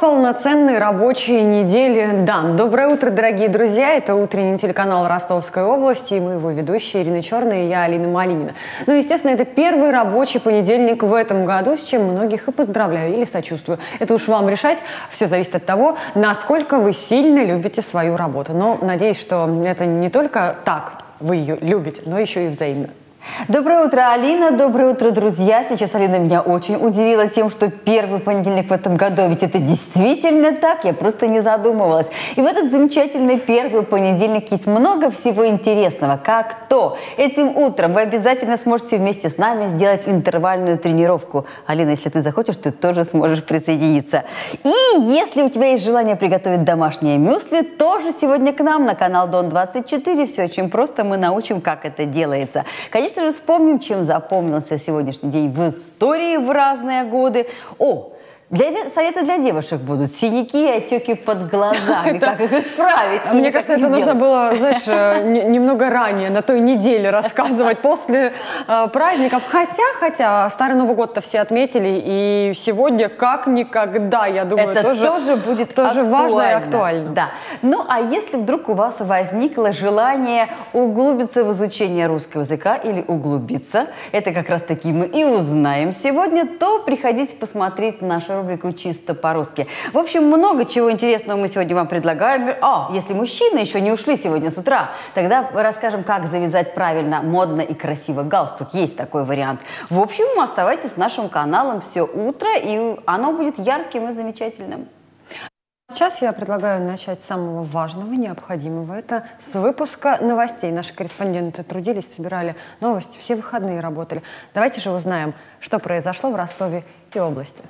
полноценной рабочей недели ДОН. Доброе утро, дорогие друзья. Это утренний телеканал Ростовской области. И мы его ведущие Ирина Черная и я, Алина Малинина. Ну, естественно, это первый рабочий понедельник в этом году, с чем многих и поздравляю или сочувствую. Это уж вам решать. Все зависит от того, насколько вы сильно любите свою работу. Но надеюсь, что это не только так вы ее любите, но еще и взаимно. Доброе утро, Алина. Доброе утро, друзья. Сейчас Алина меня очень удивила тем, что первый понедельник в этом году. Ведь это действительно так. Я просто не задумывалась. И в этот замечательный первый понедельник есть много всего интересного. Как то этим утром вы обязательно сможете вместе с нами сделать интервальную тренировку. Алина, если ты захочешь, ты тоже сможешь присоединиться. И если у тебя есть желание приготовить домашнее мюсли, тоже сегодня к нам на канал ДОН 24. Все очень просто. Мы научим, как это делается. Конечно же, вспомним, чем запомнился сегодняшний день в истории в разные годы. О, советы для девушек будут. Синяки и отеки под глазами. Как их исправить? Мне кажется, это нужно было, знаешь, немного ранее, на той неделе рассказывать, после праздников. Хотя Старый Новый год-то все отметили, и сегодня как никогда, я думаю, это тоже будет важно и актуально. Да. Ну, а если вдруг у вас возникло желание углубиться в изучение русского языка или углубиться, это как раз таки мы и узнаем сегодня, то приходите посмотреть нашу рубрику «Чисто по-русски». В общем, много чего интересного мы сегодня вам предлагаем. А, если мужчины еще не ушли сегодня с утра, тогда расскажем, как завязать правильно, модно и красиво галстук. Есть такой вариант. В общем, оставайтесь с нашим каналом все утро, и оно будет ярким и замечательным. Сейчас я предлагаю начать с самого важного, необходимого. Это с выпуска новостей. Наши корреспонденты трудились, собирали новости, все выходные работали. Давайте же узнаем, что произошло в Ростове и области.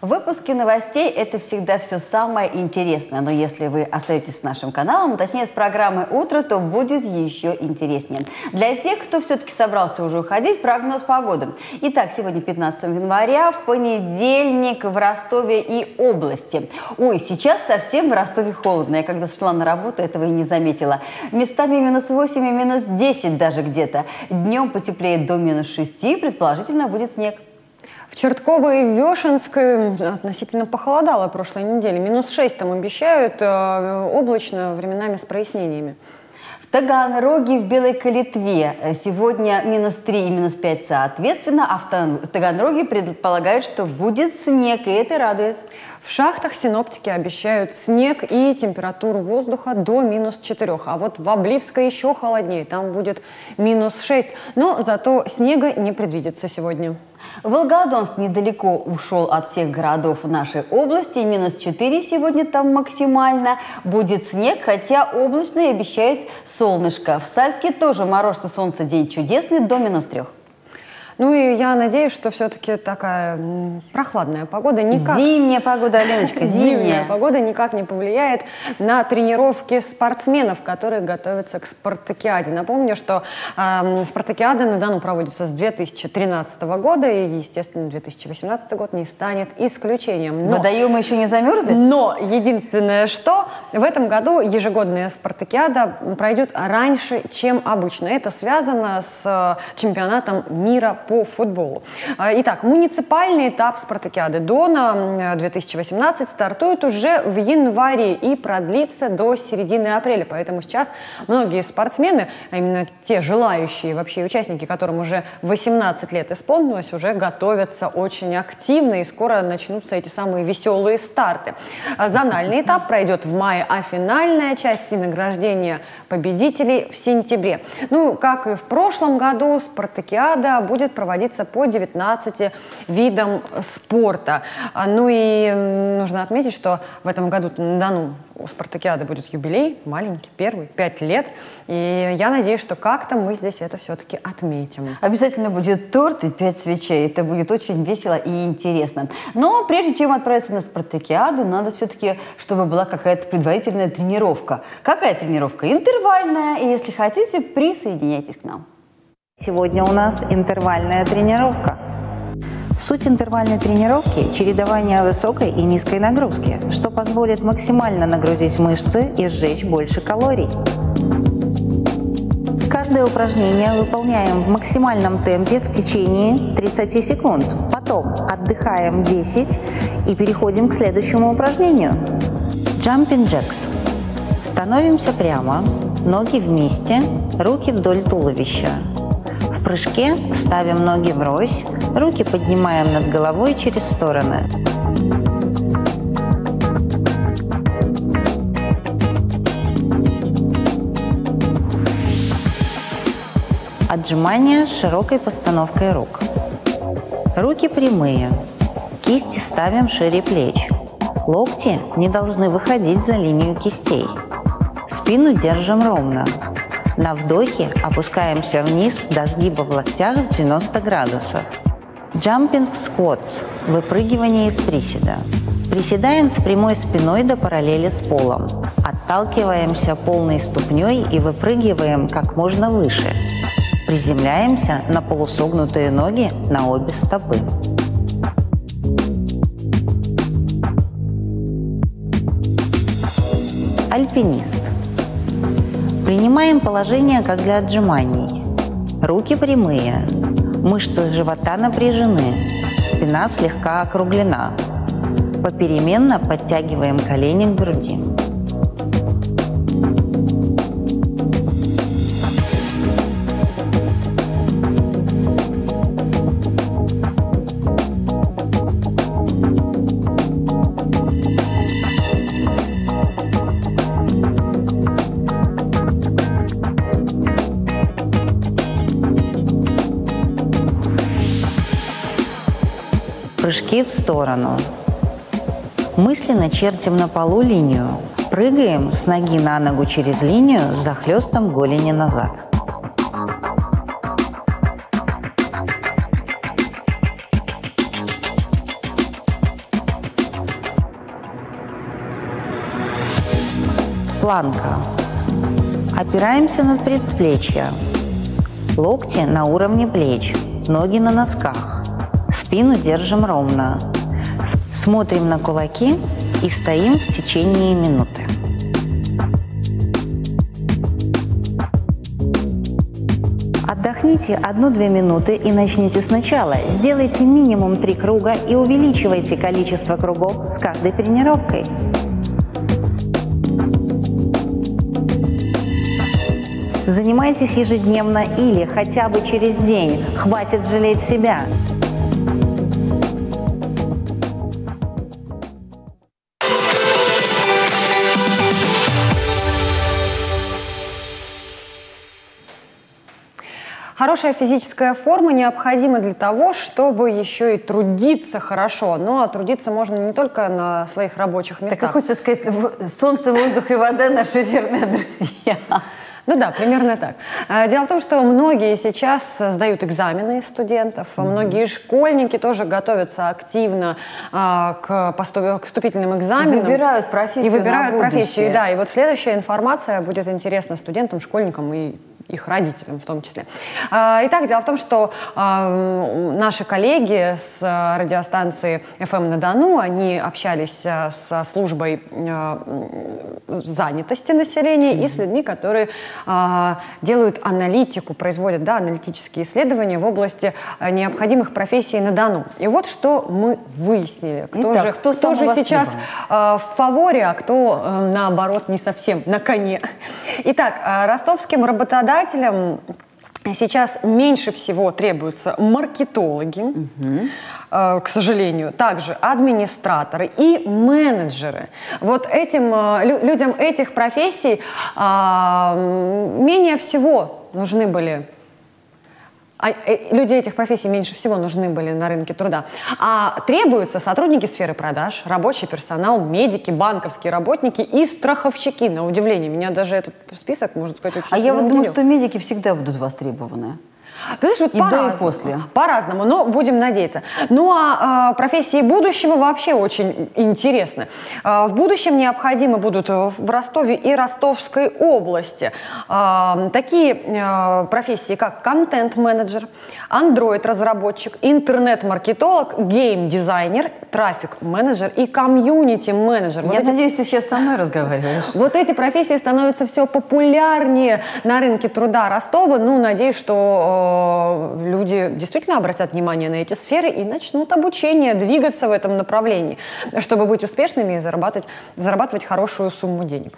Выпуски новостей – это всегда все самое интересное. Но если вы остаетесь с нашим каналом, точнее с программой «Утро», то будет еще интереснее. Для тех, кто все-таки собрался уже уходить, прогноз погоды. Итак, сегодня 15 января, в понедельник в Ростове и области. Ой, сейчас совсем в Ростове холодно. Я когда шла на работу, этого и не заметила. Местами минус 8 и минус 10 даже где-то. Днем потеплеет до минус 6, предположительно будет снег. В Чертковой и Вешенской относительно похолодало прошлой неделе. Минус 6 там обещают, облачно, временами с прояснениями. В Таганроге, в Белой Калитве сегодня минус 3 и минус 5 соответственно, а в Таганроге предполагают, что будет снег, и это радует. В Шахтах синоптики обещают снег и температуру воздуха до минус 4, а вот в Обливской еще холоднее, там будет минус 6, но зато снега не предвидится сегодня. Волгодонск недалеко ушел от всех городов нашей области. Минус 4 сегодня там максимально. Будет снег, хотя облачно и обещает солнышко. В Сальске тоже мороз и солнце, день чудесный, до минус 3. Ну и я надеюсь, что все-таки такая прохладная погода никак... Зимняя погода, Леночка, зимняя погода никак не повлияет на тренировки спортсменов, которые готовятся к спартакиаде. Напомню, что спартакиада на Дону проводится с 2013 года, и, естественно, 2018 год не станет исключением. Водоемы еще не замерзли? Но единственное, что в этом году ежегодная спартакиада пройдет раньше, чем обычно. Это связано с чемпионатом мира по футболу. Итак, муниципальный этап спартакиады Дона 2018 стартует уже в январе и продлится до середины апреля. Поэтому сейчас многие спортсмены, а именно те желающие, вообще участники, которым уже 18 лет исполнилось, уже готовятся очень активно, и скоро начнутся эти самые веселые старты. Зональный этап пройдет в мае, а финальная часть и награждение победителей в сентябре. Ну, как и в прошлом году, спартакиада будет проводиться по 19 видам спорта. Ну и нужно отметить, что в этом году на Дону у спартакиады будет юбилей, маленький, первый, 5 лет. И я надеюсь, что как-то мы здесь это все-таки отметим. Обязательно будет торт и 5 свечей. Это будет очень весело и интересно. Но прежде чем отправиться на спартакиаду, надо все-таки, чтобы была какая-то предварительная тренировка. Какая тренировка? Интервальная. И если хотите, присоединяйтесь к нам. Сегодня у нас интервальная тренировка. Суть интервальной тренировки – чередование высокой и низкой нагрузки, что позволит максимально нагрузить мышцы и сжечь больше калорий. Каждое упражнение выполняем в максимальном темпе в течение 30 секунд. Потом отдыхаем 10 и переходим к следующему упражнению. Jumping Jacks. Становимся прямо, ноги вместе, руки вдоль туловища. В прыжке ставим ноги врозь, руки поднимаем над головой через стороны. Отжимания с широкой постановкой рук. Руки прямые, кисти ставим шире плеч. Локти не должны выходить за линию кистей. Спину держим ровно. На вдохе опускаемся вниз до сгиба в локтях в 90 градусов. Jumping Squats – выпрыгивание из приседа. Приседаем с прямой спиной до параллели с полом. Отталкиваемся полной ступней и выпрыгиваем как можно выше. Приземляемся на полусогнутые ноги на обе стопы. Альпинист. Принимаем положение как для отжиманий. Руки прямые, мышцы живота напряжены, спина слегка округлена. Попеременно подтягиваем колени к груди. Прыжки в сторону. Мысленно чертим на полу линию. Прыгаем с ноги на ногу через линию с захлёстом голени назад. Планка. Опираемся на предплечья. Локти на уровне плеч, ноги на носках. Спину держим ровно, смотрим на кулаки и стоим в течение минуты. Отдохните 1-2 минуты и начните сначала. Сделайте минимум 3 круга и увеличивайте количество кругов с каждой тренировкой. Занимайтесь ежедневно или хотя бы через день. Хватит жалеть себя. Хорошая физическая форма необходима для того, чтобы еще и трудиться хорошо. Но трудиться можно не только на своих рабочих местах. Так хочется сказать, солнце, воздух и вода – наши верные друзья. Ну да, примерно так. Дело в том, что многие сейчас сдают экзамены студентов, многие школьники тоже готовятся активно к вступительным экзаменам. Выбирают профессию. И выбирают профессию, да. И вот следующая информация будет интересна студентам, школьникам и их родителям в том числе. Итак, дело в том, что наши коллеги с радиостанции FM на Дону, они общались со службой занятости населения и с людьми, которые делают аналитику, производят аналитические исследования в области необходимых профессий на Дону. И вот что мы выяснили. Кто же сейчас в фаворе, а кто, наоборот, не совсем на коне. Итак, ростовским работодателям сейчас меньше всего требуются маркетологи, к сожалению, также администраторы и менеджеры. Вот этим людям этих профессий менее всего нужны были. Люди этих профессий меньше всего нужны были на рынке труда. А требуются сотрудники сферы продаж, рабочий персонал, медики, банковские работники и страховщики. На удивление, меня даже этот список, можно сказать, очень сильно удивил. Я вот думаю, что медики всегда будут востребованы. Ты знаешь, вот и до, и после. По-разному, но будем надеяться. Ну а профессии будущего вообще очень интересны. В будущем необходимы будут в Ростове и Ростовской области такие профессии, как контент-менеджер, андроид-разработчик, интернет-маркетолог, гейм-дизайнер, трафик-менеджер и комьюнити-менеджер. Вот я надеюсь, ты сейчас со мной разговариваешь. Вот эти профессии становятся все популярнее на рынке труда Ростова. Ну, надеюсь, что люди действительно обратят внимание на эти сферы и начнут обучение, двигаться в этом направлении, чтобы быть успешными и зарабатывать хорошую сумму денег.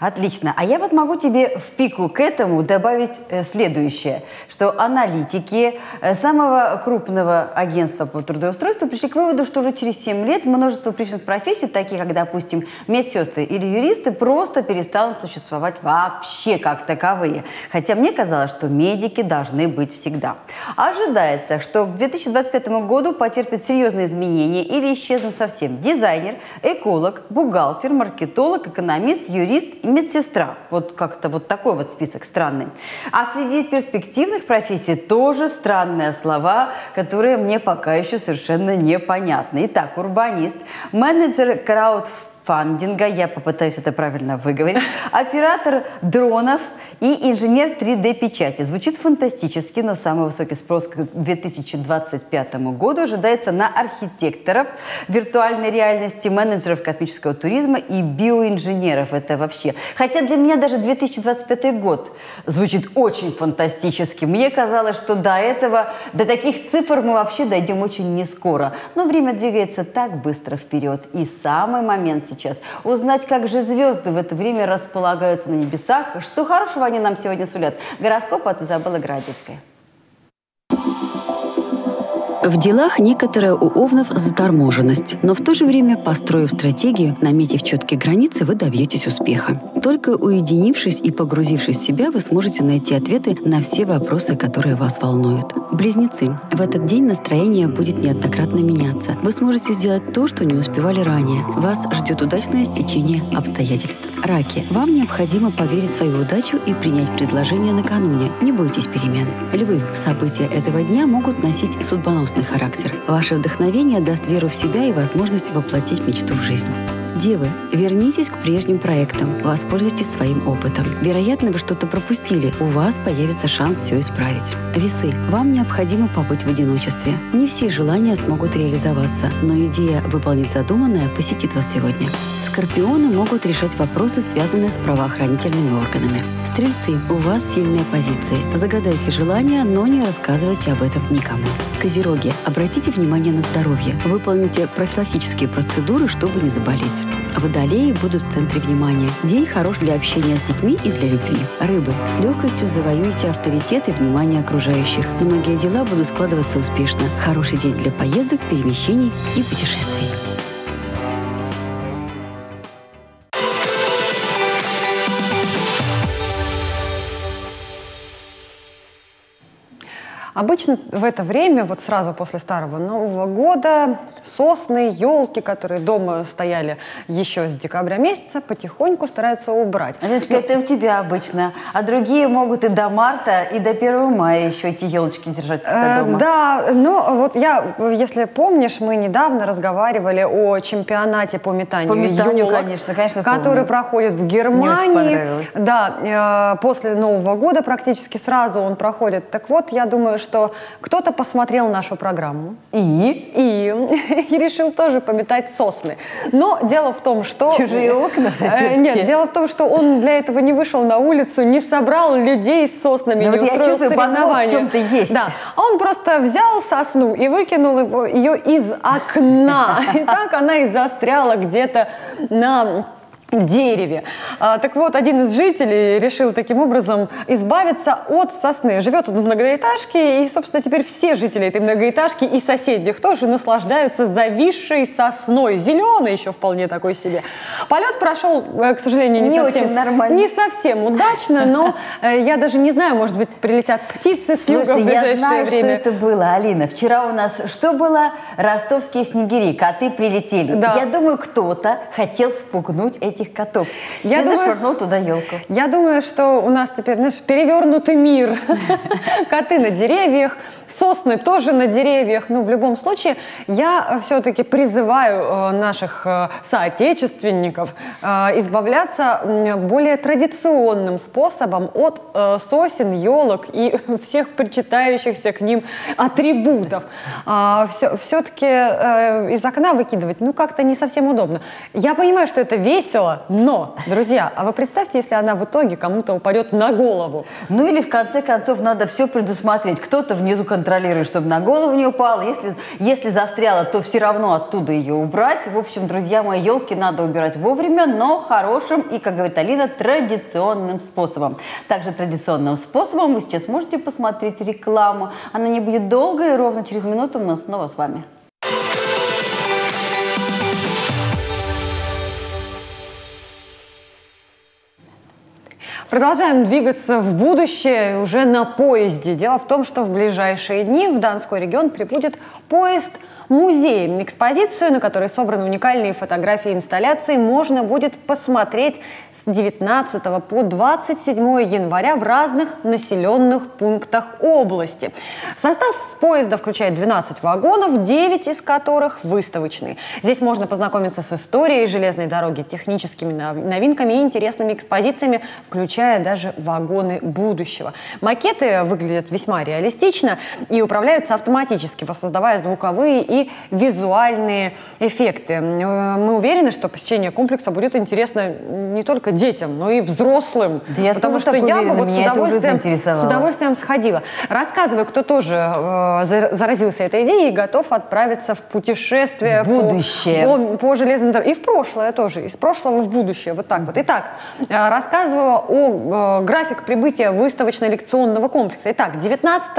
Отлично. А я вот могу тебе в пику к этому добавить следующее, что аналитики самого крупного агентства по трудоустройству пришли к выводу, что уже через 7 лет множество причинных профессий, такие как, допустим, медсестры или юристы, просто перестанут существовать вообще как таковые. Хотя мне казалось, что медики должны быть всегда. Ожидается, что к 2025 году потерпят серьезные изменения или исчезнут совсем дизайнер, эколог, бухгалтер, маркетолог, экономист, юрист, медсестра. Вот как-то вот такой вот список странный. А среди перспективных профессий тоже странные слова, которые мне пока еще совершенно непонятны. Итак, урбанист, менеджер краудфандинга, я попытаюсь это правильно выговорить, оператор дронов и инженер 3D-печати. Звучит фантастически, но самый высокий спрос к 2025 году ожидается на архитекторов виртуальной реальности, менеджеров космического туризма и биоинженеров. Это вообще... Хотя для меня даже 2025 год звучит очень фантастически. Мне казалось, что до таких цифр мы вообще дойдем очень нескоро. Но время двигается так быстро вперед. И самый момент сейчас узнать, как же звезды в это время располагаются на небесах, что хорошего они нам сегодня сулят. Гороскоп от Изабеллы Градецкой. В делах некоторая у овнов заторможенность, но в то же время, построив стратегию, наметив четкие границы, вы добьетесь успеха. Только уединившись и погрузившись в себя, вы сможете найти ответы на все вопросы, которые вас волнуют. Близнецы. В этот день настроение будет неоднократно меняться. Вы сможете сделать то, что не успевали ранее. Вас ждет удачное стечение обстоятельств. Раки. Вам необходимо поверить в свою удачу и принять предложение накануне. Не бойтесь перемен. Львы. События этого дня могут носить судьбоносный характер. Ваше вдохновение даст веру в себя и возможность воплотить мечту в жизнь. Девы, вернитесь к прежним проектам, воспользуйтесь своим опытом. Вероятно, вы что-то пропустили, у вас появится шанс все исправить. Весы, вам необходимо побыть в одиночестве. Не все желания смогут реализоваться, но идея выполнить задуманное посетит вас сегодня. Скорпионы могут решать вопросы, связанные с правоохранительными органами. Стрельцы, у вас сильные позиции. Загадайте желания, но не рассказывайте об этом никому. Козероги, обратите внимание на здоровье. Выполните профилактические процедуры, чтобы не заболеть. Водолеи будут в центре внимания. День хорош для общения с детьми и для любви. Рыбы. С легкостью завоюете авторитет и внимание окружающих. Многие дела будут складываться успешно. Хороший день для поездок, перемещений и путешествий. Обычно в это время, вот сразу после Старого Нового года, сосны, елки, которые дома стояли еще с декабря месяца, потихоньку стараются убрать. Леночка, это у тебя обычно. А другие могут и до марта, и до 1 мая еще эти елочки держать дома. Да, но вот я, если помнишь, мы недавно разговаривали о чемпионате по метанию елок, конечно, который проходит в Германии. Да, после Нового года практически сразу он проходит. Так вот, я думаю, что кто-то посмотрел нашу программу и решил тоже пометать сосны. Но дело в том, что... Чужие окна соседские. Нет, дело в том, что он для этого не вышел на улицу, не собрал людей с соснами, не устроил соревнования. Да, он просто взял сосну и выкинул ее из окна. И так она и застряла где-то на... дереве. Так вот, один из жителей решил таким образом избавиться от сосны. Живет он в многоэтажке, и, собственно, теперь все жители этой многоэтажки и соседних тоже наслаждаются зависшей сосной. Зеленой еще вполне такой себе. Полет прошел, к сожалению, не совсем удачно, но я даже не знаю, может быть, прилетят птицы с юга в ближайшее время. Я знаю, что это было, Алина. Вчера у нас что было? Ростовские снегири, коты прилетели. Да. Я думаю, кто-то хотел спугнуть эти этих котов. Я швырнул туда елку. Я думаю, что у нас теперь, знаешь, перевернутый мир. Коты на деревьях, сосны тоже на деревьях. Ну, в любом случае, я все-таки призываю наших соотечественников избавляться более традиционным способом от сосен, елок и всех причитающихся к ним атрибутов. Все-таки из окна выкидывать, ну, как-то не совсем удобно. Я понимаю, что это весело, но, друзья, а вы представьте, если она в итоге кому-то упадет на голову? Ну, или в конце концов надо все предусмотреть. Кто-то внизу контролирует, чтобы на голову не упало. Если застряла, то все равно оттуда ее убрать. В общем, друзья мои, елки надо убирать вовремя, но хорошим и, как говорит Алина, традиционным способом. Также традиционным способом вы сейчас можете посмотреть рекламу. Она не будет долгой, ровно через минуту мы снова с вами. Продолжаем двигаться в будущее уже на поезде. Дело в том, что в ближайшие дни в Донской регион прибудет поезд-музей. Экспозицию, на которой собраны уникальные фотографии инсталляции, можно будет посмотреть с 19 по 27 января в разных населенных пунктах области. Состав поезда включает 12 вагонов, 9 из которых выставочные. Здесь можно познакомиться с историей железной дороги, техническими новинками и интересными экспозициями, включая даже вагоны будущего. Макеты выглядят весьма реалистично и управляются автоматически, воссоздавая звуковые и визуальные эффекты. Мы уверены, что посещение комплекса будет интересно не только детям, но и взрослым. Да, потому что я бы вот с удовольствием сходила. Рассказываю, кто тоже заразился этой идеей и готов отправиться в путешествие по железной дороге. И в прошлое тоже, из прошлого в будущее. Вот так вот. Итак, рассказываю о графике прибытия выставочно-лекционного комплекса. Итак, 19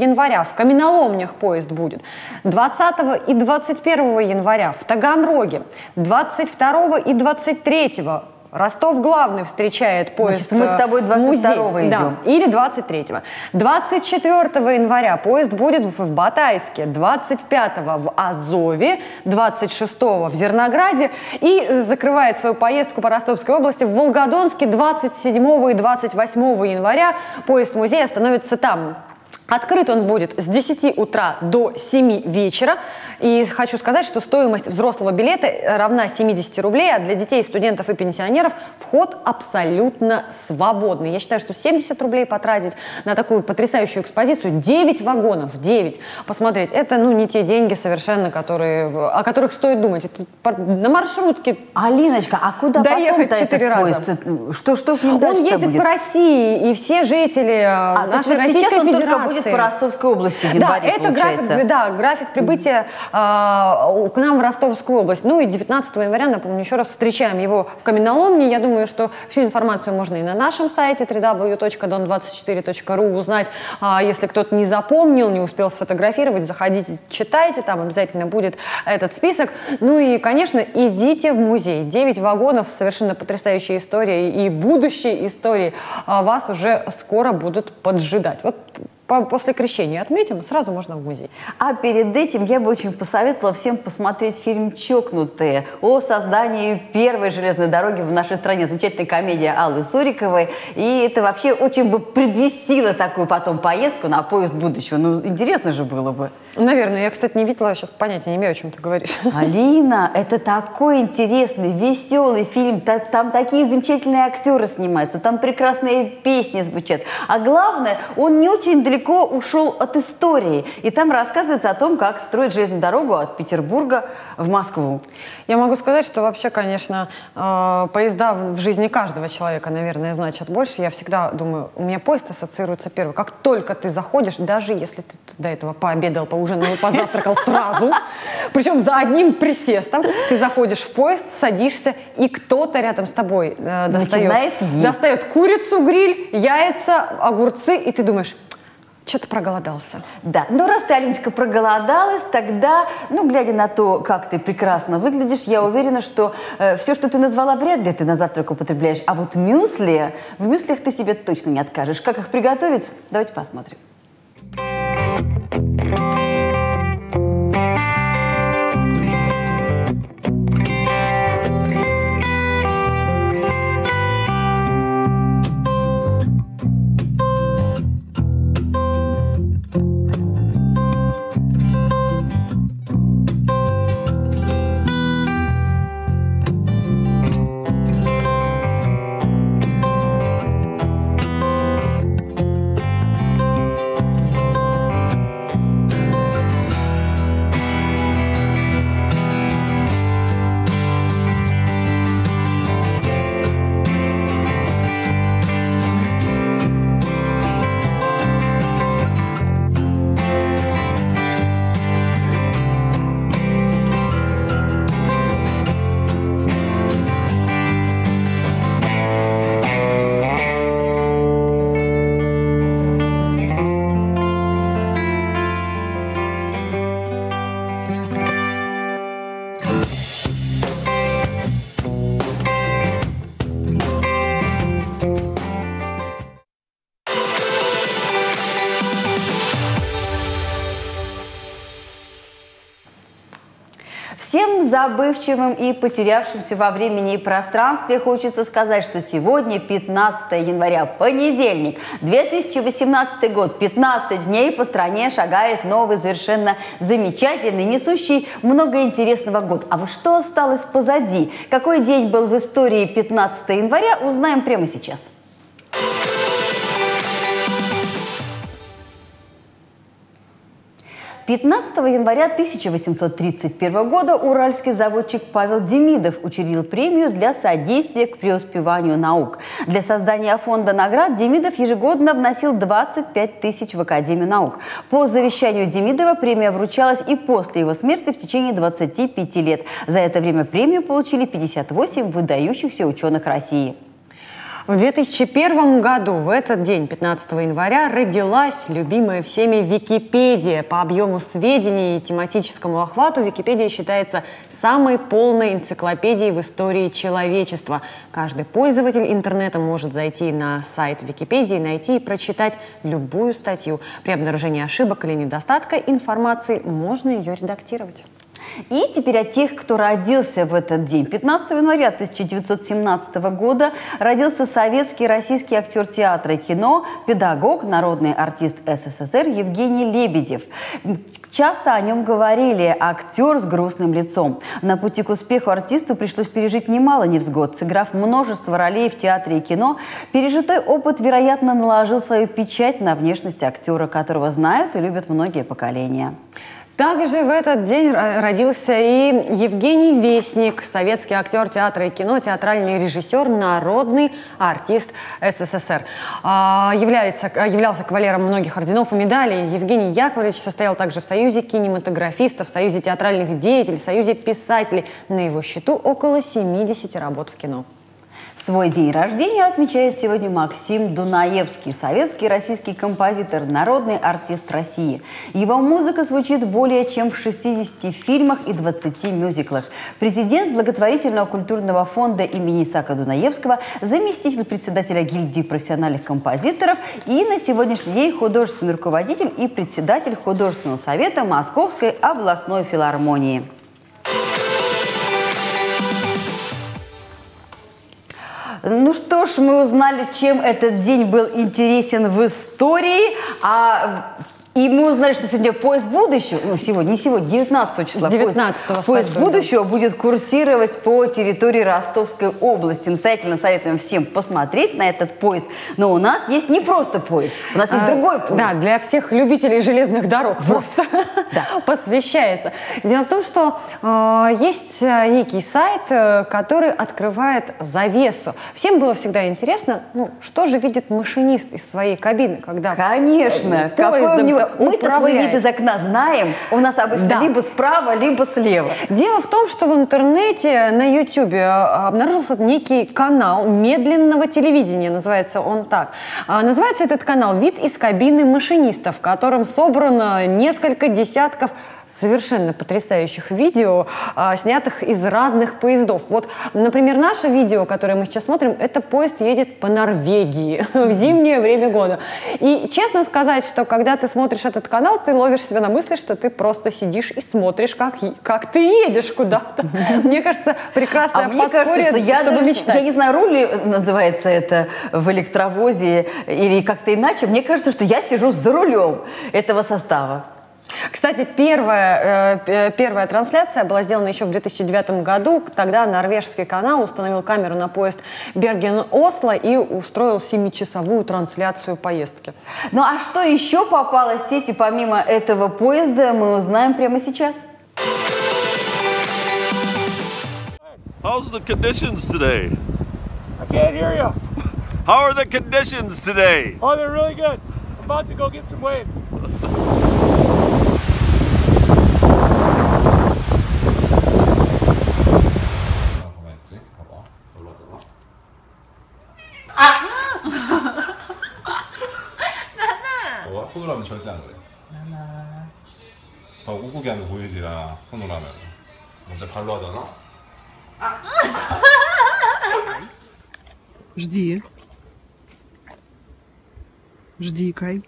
января в Каменоломнях поезд будет, 20 и 21 января в Таганроге, 22 и 23 Ростов-Главный встречает поезд. Значит, мы с тобой 22-го идем. Да, или 23-го. 24 января поезд будет в Батайске, 25-го в Азове, 26-го в Зернограде и закрывает свою поездку по Ростовской области в Волгодонске 27 и 28 января. Поезд-музей остановится там. Открыт он будет с 10 утра до 7 вечера. И хочу сказать, что стоимость взрослого билета равна 70 рублей, а для детей, студентов и пенсионеров вход абсолютно свободный. Я считаю, что 70 рублей потратить на такую потрясающую экспозицию, 9 вагонов, 9, посмотреть, это ну не те деньги совершенно, о которых стоит думать. Это на маршрутке Алиночка, а куда доехать потом 4 раза? Поезд? Что он ездит будет? По России, и все жители нашей Российской Федерации. По Ростовской области в январе, да, это график, да, график прибытия к нам в Ростовскую область. Ну и 19 января, напомню, еще раз встречаем его в Каменоломне. Я думаю, что всю информацию можно и на нашем сайте www.don24.ru узнать. Если кто-то не запомнил, не успел сфотографировать, заходите, читайте, там обязательно будет этот список. Ну и, конечно, идите в музей. 9 вагонов, совершенно потрясающая история и будущие истории вас уже скоро будут поджидать. Вот после крещения отметим, сразу можно в музей. А перед этим я бы очень посоветовала всем посмотреть фильм «Чокнутые» о создании первой железной дороги в нашей стране. Замечательная комедия Аллы Суриковой. И это вообще очень бы предвестило такую потом поездку на поезд будущего. Ну, интересно же было бы. Наверное. Я, кстати, не видела, сейчас понятия не имею, о чем ты говоришь. Алина, это такой интересный, веселый фильм. Там такие замечательные актеры снимаются, там прекрасные песни звучат. А главное, он не очень далеко ушел от истории. И там рассказывается о том, как строить железную дорогу от Петербурга в Москву. Я могу сказать, что вообще, конечно, поезда в жизни каждого человека, наверное, значат больше. Я всегда думаю, у меня поезд ассоциируется первым. Как только ты заходишь, даже если ты до этого пообедал, поужинал, позавтракал сразу, причем за одним присестом, ты заходишь в поезд, садишься, и кто-то рядом с тобой достает курицу, гриль, яйца, огурцы, и ты думаешь, что-то проголодался. Да. Ну, раз ты, Алиночка, проголодалась, тогда, ну, глядя на то, как ты прекрасно выглядишь, я уверена, что все, что ты назвала, вряд ли ты на завтрак употребляешь. А вот мюсли, в мюслях ты себе точно не откажешь. Как их приготовить? Давайте посмотрим. забывчивым и потерявшимся во времени и пространстве хочется сказать, что сегодня 15 января, понедельник, 2018 год, 15 дней по стране шагает новый, совершенно замечательный, несущий много интересного год. А вот что осталось позади? Какой день был в истории 15 января, узнаем прямо сейчас. – 15 января 1831 года уральский заводчик Павел Демидов учредил премию для содействия к преуспеванию наук. Для создания фонда наград Демидов ежегодно вносил 25 тысяч в Академию наук. По завещанию Демидова премия вручалась и после его смерти в течение 25 лет. За это время премию получили 58 выдающихся ученых России. В 2001 году в этот день, 15 января, родилась любимая всеми Википедия. По объему сведений и тематическому охвату Википедия считается самой полной энциклопедией в истории человечества. Каждый пользователь интернета может зайти на сайт Википедии, найти и прочитать любую статью. При обнаружении ошибок или недостатка информации можно ее редактировать. И теперь о тех, кто родился в этот день. 15 января 1917 года родился советский и российский актер театра и кино, педагог, народный артист СССР Евгений Лебедев. Часто о нем говорили «актер с грустным лицом». На пути к успеху артисту пришлось пережить немало невзгод. Сыграв множество ролей в театре и кино, пережитой опыт, вероятно, наложил свою печать на внешность актера, которого знают и любят многие поколения. Также в этот день родился и Евгений Весник, советский актер театра и кино, театральный режиссер, народный артист СССР. Являлся кавалером многих орденов и медалей. Евгений Яковлевич состоял также в Союзе кинематографистов, Союзе театральных деятелей, Союзе писателей. На его счету около 70 работ в кино. Свой день рождения отмечает сегодня Максим Дунаевский, советский и российский композитор, народный артист России. Его музыка звучит более чем в 60 фильмах и 20 мюзиклах. Президент благотворительного культурного фонда имени Исаака Дунаевского, заместитель председателя гильдии профессиональных композиторов и на сегодняшний день художественный руководитель и председатель художественного совета Московской областной филармонии. Ну что ж, мы узнали, чем этот день был интересен в истории, и мы узнали, что сегодня поезд будущего, ну сегодня, не сегодня, 19 числа, 19-го поезд будущего будет курсировать по территории Ростовской области. Настоятельно советуем всем посмотреть на этот поезд. Но у нас есть не просто поезд, у нас есть другой поезд. Да, для всех любителей железных дорог просто посвящается. Дело в том, что есть некий сайт, который открывает завесу. Всем было всегда интересно, ну, что же видит машинист из своей кабины, когда поездом мы-то свой вид из окна знаем, у нас обычно либо справа, либо слева. Дело в том, что в интернете, на YouTube обнаружился некий канал медленного телевидения, называется он так. Называется этот канал «Вид из кабины машиниста», в котором собрано несколько десятков совершенно потрясающих видео, снятых из разных поездов. Вот, например, наше видео, которое мы сейчас смотрим, это поезд едет по Норвегии в зимнее время года. И честно сказать, что когда ты смотришь этот канал, ты ловишь себя на мысли, что ты просто сидишь и смотришь, как ты едешь куда-то. Мне кажется, прекрасное подспорье, чтобы мечтать. Я не знаю, рули называется это в электровозе или как-то иначе. Мне кажется, что я сижу за рулем этого состава. Кстати, первая трансляция была сделана еще в 2009 году. Тогда норвежский канал установил камеру на поезд Берген-Осло и устроил 7-часовую трансляцию поездки. Ну а что еще попало в сети помимо этого поезда, мы узнаем прямо сейчас. 손으로 하면 절대 안 그래. 나나. 더 우구게 하면 보이지라 손으로 하면. 먼저 발로 하잖아. 아. Жди. Жди, Кай.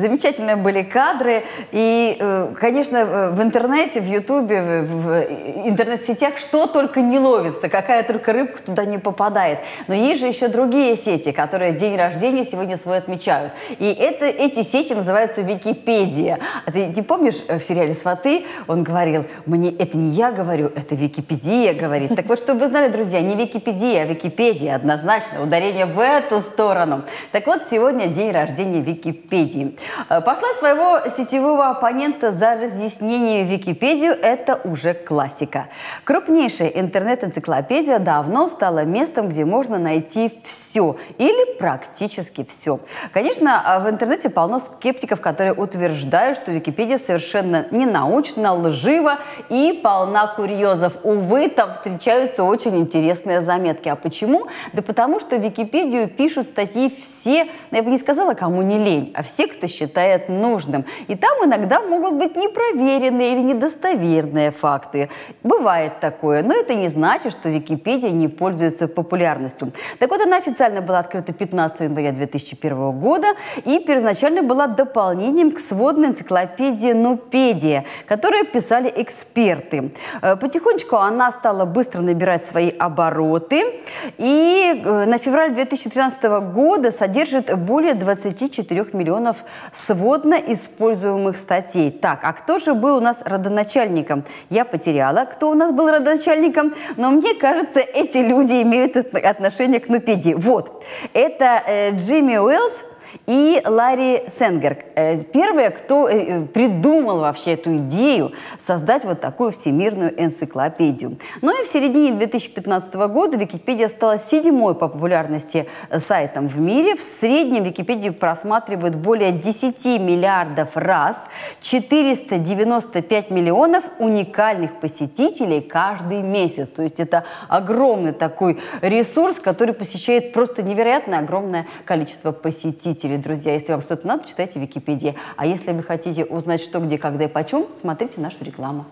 Замечательные были кадры. И, конечно, в интернете, в ютубе, в интернет-сетях что только не ловится, какая только рыбка туда не попадает. Но есть же еще другие сети, которые день рождения сегодня свой отмечают. И эти сети называются Википедия. А ты не помнишь, в сериале «Сваты» он говорил: мне это не я говорю, это Википедия говорит. Так вот, чтобы вы знали, друзья, не Википедия, а Википедия, однозначно, ударение в эту сторону. Так вот, сегодня день рождения Википедии. Послать своего сетевого оппонента за разъяснение в Википедию – это уже классика. Крупнейшая интернет-энциклопедия давно стала местом, где можно найти все или практически все. Конечно, в интернете полно скептиков, которые утверждают, что Википедия совершенно ненаучна, лжива и полна курьезов. Увы, там встречаются очень интересные заметки. А почему? Да потому что в Википедию пишут статьи все, но я бы не сказала, кому не лень, а все, кто считает нужным. И там иногда могут быть непроверенные или недостоверные факты. Бывает такое, но это не значит, что Википедия не пользуется популярностью. Так вот, она официально была открыта 15 января 2001 года и первоначально была дополнением к сводной энциклопедии «Нупедия», которую писали эксперты. Потихонечку она стала быстро набирать свои обороты и на февраль 2013 года содержит более 24 миллионов сводно используемых статей. Так, а кто же был у нас родоначальником? Я потеряла, кто у нас был родоначальником, но мне кажется, эти люди имеют отношение к «Нупедии». Вот, это Джимми Уэллс и Ларри Сенгерг. Первые, кто придумал вообще эту идею создать вот такую всемирную энциклопедию. Ну и в середине 2015 года Википедия стала 7-й по популярности сайтом в мире. В среднем Википедию просматривают более 10 миллиардов раз, 495 миллионов уникальных посетителей каждый месяц. То есть это огромный такой ресурс, который посещает просто невероятно огромное количество посетителей. Друзья, если вам что-то надо, читайте Википедию. А если вы хотите узнать, что, где, когда и почем, смотрите нашу рекламу.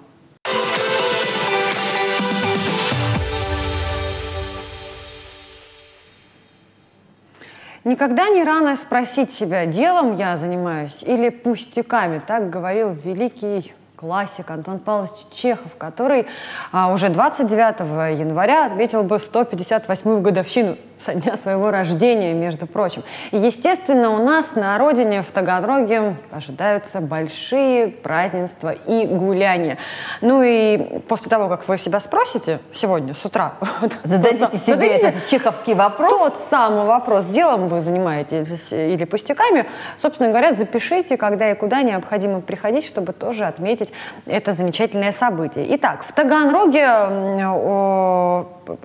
Никогда не рано спросить себя, делом я занимаюсь или пустяками, так говорил великий классик Антон Павлович Чехов, который уже 29 января отметил бы 158-ю годовщину со дня своего рождения, между прочим. И, естественно, у нас на родине, в Таганроге, ожидаются большие празднества и гуляния. Ну и после того, как вы себя спросите сегодня с утра... Зададите себе этот чеховский вопрос. Тот самый вопрос, делом вы занимаетесь или пустяками, собственно говоря, запишите, когда и куда необходимо приходить, чтобы тоже отметить это замечательное событие. Итак, в Таганроге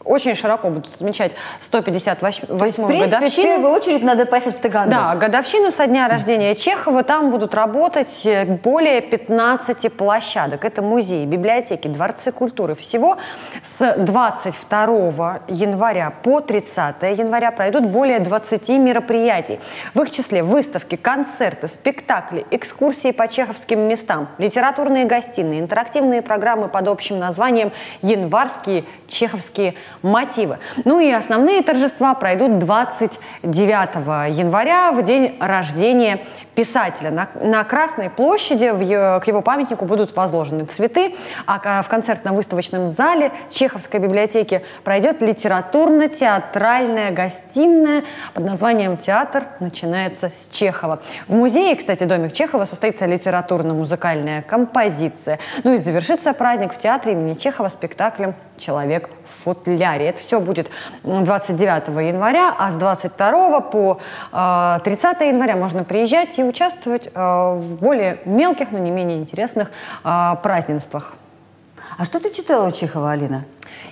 очень широко будут отмечать 158-ю годовщину. В принципе, в первую очередь надо поехать в Таганрог. Да, годовщину со дня рождения Чехова. Там будут работать более 15 площадок. Это музеи, библиотеки, дворцы культуры. Всего с 22 января по 30 января пройдут более 20 мероприятий. В их числе выставки, концерты, спектакли, экскурсии по чеховским местам, литературные гостиные, интерактивные программы под общим названием «Январские чеховские мотивы». Ну и основные торжества пройдут 29 января, в день рождения писателя. На Красной площади к его памятнику будут возложены цветы, а в концертно-выставочном зале Чеховской библиотеки пройдет литературно-театральная гостиная под названием «Театр начинается с Чехова». В музее, кстати, домик Чехова, состоится литературно-музыкальная композиция. Ну и завершится праздник в театре имени Чехова спектаклем «Человек в футляре». Это все будет 29 января, а с 22 по 30 января можно приезжать и участвовать в более мелких, но не менее интересных празднествах. А что ты читала у Чехова, Алина?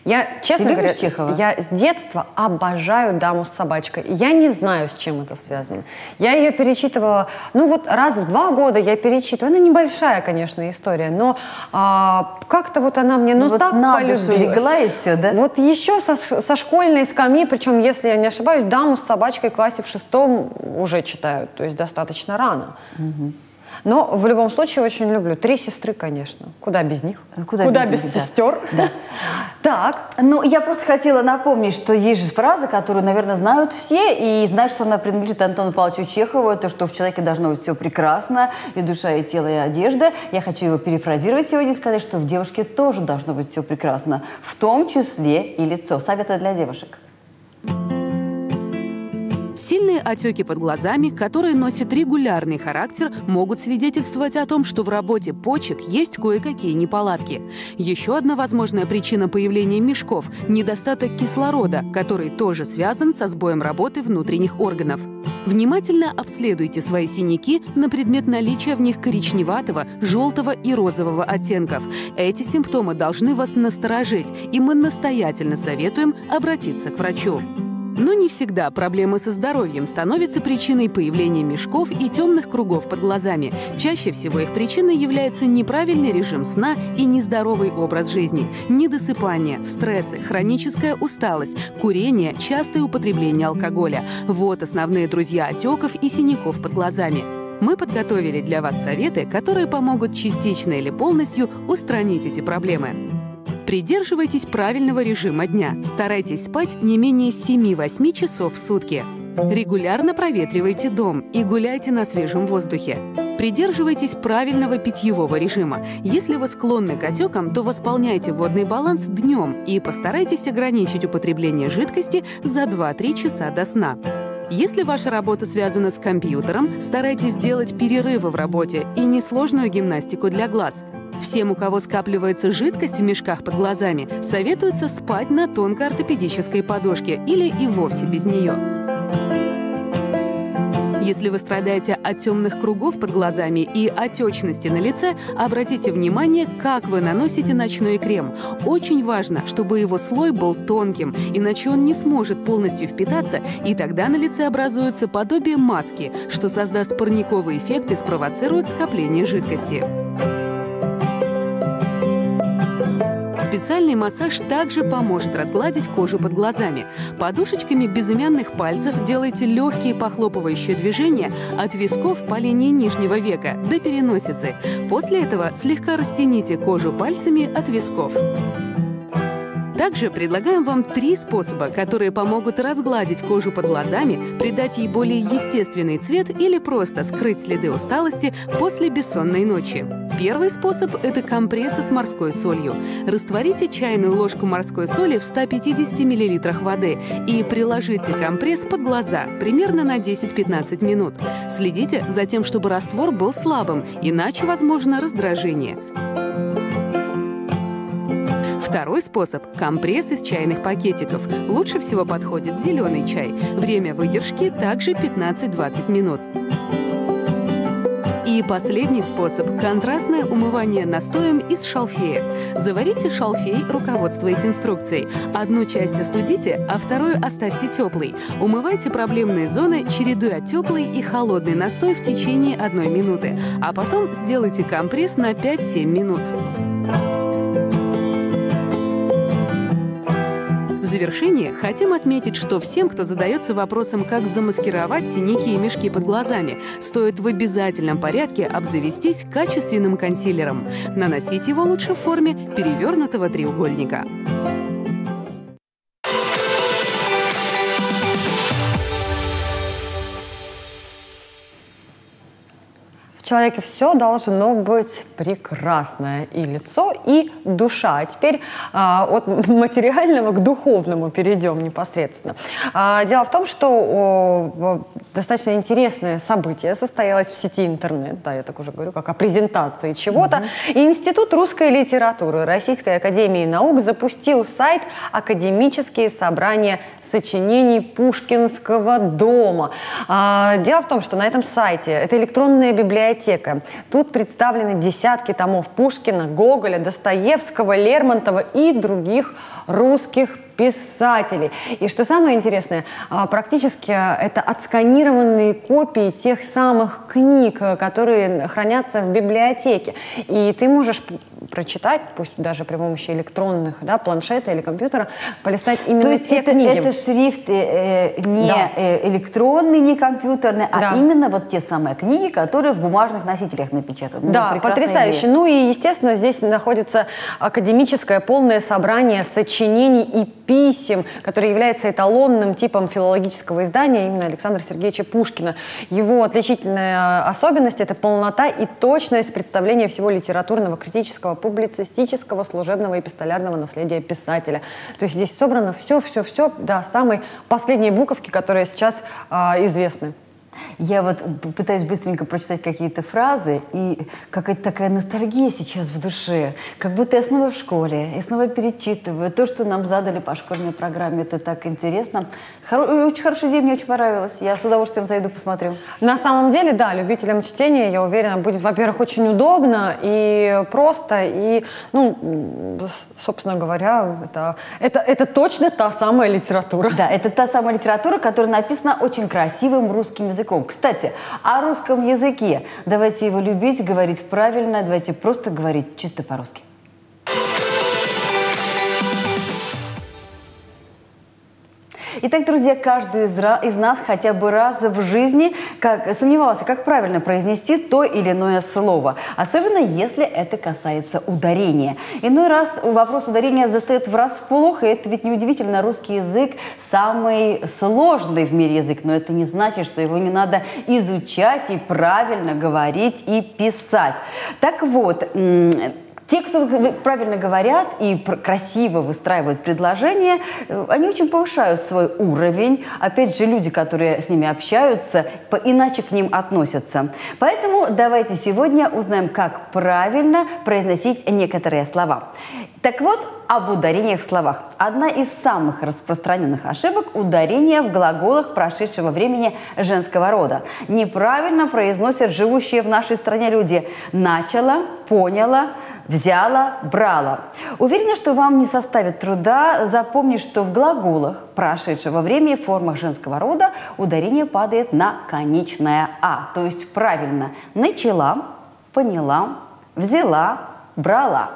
Я, честно говоря, я с детства обожаю «Даму с собачкой». Я не знаю, с чем это связано. Я ее перечитывала, ну вот раз в 2 года я перечитываю. Она небольшая, конечно, история, но как-то вот она мне, ну вот так полюбилась. Легла и все, да? Вот еще со школьной скамьи, причем, если я не ошибаюсь, «Даму с собачкой» в классе в 6-м уже читают, то есть достаточно рано. Угу. Но в любом случае очень люблю. Три сестры, конечно. Куда без них? Куда без сестер? Да. Так. Ну, я просто хотела напомнить, что есть же фраза, которую, наверное, знают все, и знают, что она принадлежит Антону Павловичу Чехову, то, что в человеке должно быть все прекрасно, и душа, и тело, и одежда. Я хочу его перефразировать сегодня и сказать, что в девушке тоже должно быть все прекрасно, в том числе и лицо. Советы для девушек. Сильные отеки под глазами, которые носят регулярный характер, могут свидетельствовать о том, что в работе почек есть кое-какие неполадки. Еще одна возможная причина появления мешков – недостаток кислорода, который тоже связан со сбоем работы внутренних органов. Внимательно обследуйте свои синяки на предмет наличия в них коричневатого, желтого и розового оттенков. Эти симптомы должны вас насторожить, и мы настоятельно советуем обратиться к врачу. Но не всегда проблемы со здоровьем становятся причиной появления мешков и темных кругов под глазами. Чаще всего их причиной является неправильный режим сна и нездоровый образ жизни, недосыпание, стрессы, хроническая усталость, курение, частое употребление алкоголя. Вот основные друзья отеков и синяков под глазами. Мы подготовили для вас советы, которые помогут частично или полностью устранить эти проблемы. Придерживайтесь правильного режима дня. Старайтесь спать не менее 7-8 часов в сутки. Регулярно проветривайте дом и гуляйте на свежем воздухе. Придерживайтесь правильного питьевого режима. Если вы склонны к отекам, то восполняйте водный баланс днем и постарайтесь ограничить употребление жидкости за 2-3 часа до сна. Если ваша работа связана с компьютером, старайтесь делать перерывы в работе и несложную гимнастику для глаз. Всем, у кого скапливается жидкость в мешках под глазами, советуется спать на тонкой ортопедической подушке или и вовсе без нее. Если вы страдаете от темных кругов под глазами и отечности на лице, обратите внимание, как вы наносите ночной крем. Очень важно, чтобы его слой был тонким, иначе он не сможет полностью впитаться, и тогда на лице образуется подобие маски, что создаст парниковый эффект и спровоцирует скопление жидкости. Специальный массаж также поможет разгладить кожу под глазами. Подушечками безымянных пальцев делайте легкие похлопывающие движения от висков по линии нижнего века до переносицы. После этого слегка растяните кожу пальцами от висков. Также предлагаем вам 3 способа, которые помогут разгладить кожу под глазами, придать ей более естественный цвет или просто скрыть следы усталости после бессонной ночи. Первый способ – это компрессы с морской солью. Растворите чайную ложку морской соли в 150 мл воды и приложите компресс под глаза примерно на 10-15 минут. Следите за тем, чтобы раствор был слабым, иначе возможно раздражение. Второй способ – компресс из чайных пакетиков. Лучше всего подходит зеленый чай. Время выдержки также 15-20 минут. И последний способ – контрастное умывание настоем из шалфея. Заварите шалфей, руководствуясь инструкцией. Одну часть остудите, а вторую оставьте теплой. Умывайте проблемные зоны, чередуя теплый и холодный настой в течение 1 минуты, а потом сделайте компресс на 5-7 минут. В завершение хотим отметить, что всем, кто задается вопросом, как замаскировать синяки и мешки под глазами, стоит в обязательном порядке обзавестись качественным консилером. Наносить его лучше в форме перевернутого треугольника. В человеке все должно быть прекрасное, и лицо, и душа. А теперь от материального к духовному перейдем непосредственно. Дело в том, что достаточно интересное событие состоялось в сети интернет, да, я так уже говорю, как о презентации чего-то. Институт русской литературы Российской академии наук запустил сайт «Академические собрания сочинений Пушкинского дома». Дело в том, что на этом сайте, это электронная библиотека, тут представлены десятки томов Пушкина, Гоголя, Достоевского, Лермонтова и других русских писателей. И что самое интересное, практически это отсканированные копии тех самых книг, которые хранятся в библиотеке. И ты можешь прочитать, пусть даже при помощи электронных, да, планшета или компьютера, полистать именно те книги. Это шрифт не электронный, не компьютерный, а именно вот те самые книги, которые в бумажных носителях напечатаны. Ну, да, потрясающе. Идея. Ну и, естественно, здесь находится академическое полное собрание сочинений и писем, которые является эталонным типом филологического издания именно Александра Сергеевича Пушкина. Его отличительная особенность – это полнота и точность представления всего литературного, критического, публицистического, служебного и эпистолярного наследия писателя. То есть здесь собрано все до самой последней буковки, которые сейчас известны. Я вот пытаюсь быстренько прочитать какие-то фразы, и какая-то такая ностальгия сейчас в душе. Как будто я снова в школе, и снова перечитываю то, что нам задали по школьной программе. Это так интересно. Очень хорошая идея, мне очень понравилась. Я с удовольствием зайду, посмотрю. На самом деле, да, любителям чтения, я уверена, будет, во-первых, очень удобно и просто. И, ну, собственно говоря, это точно та самая литература. Да, это та самая литература, которая написана очень красивым русским языком. Кстати, о русском языке. Давайте его любить, говорить правильно, давайте просто говорить чисто по-русски. Итак, друзья, каждый из нас хотя бы раз в жизни сомневался, как правильно произнести то или иное слово. Особенно, если это касается ударения. Иной раз вопрос ударения застает врасплох, и это ведь неудивительно. Русский язык самый сложный в мире язык, но это не значит, что его не надо изучать и правильно говорить и писать. Так вот... Те, кто правильно говорят и красиво выстраивают предложения, они очень повышают свой уровень. Опять же, люди, которые с ними общаются, иначе к ним относятся. Поэтому давайте сегодня узнаем, как правильно произносить некоторые слова. Так вот, об ударениях в словах. Одна из самых распространенных ошибок – ударение в глаголах прошедшего времени женского рода. Неправильно произносят живущие в нашей стране люди «начала», «поняла», «взяла», «брала». Уверена, что вам не составит труда запомнить, что в глаголах прошедшего времени в формах женского рода ударение падает на конечное «а». То есть правильно «начала», «поняла», «взяла», «брала».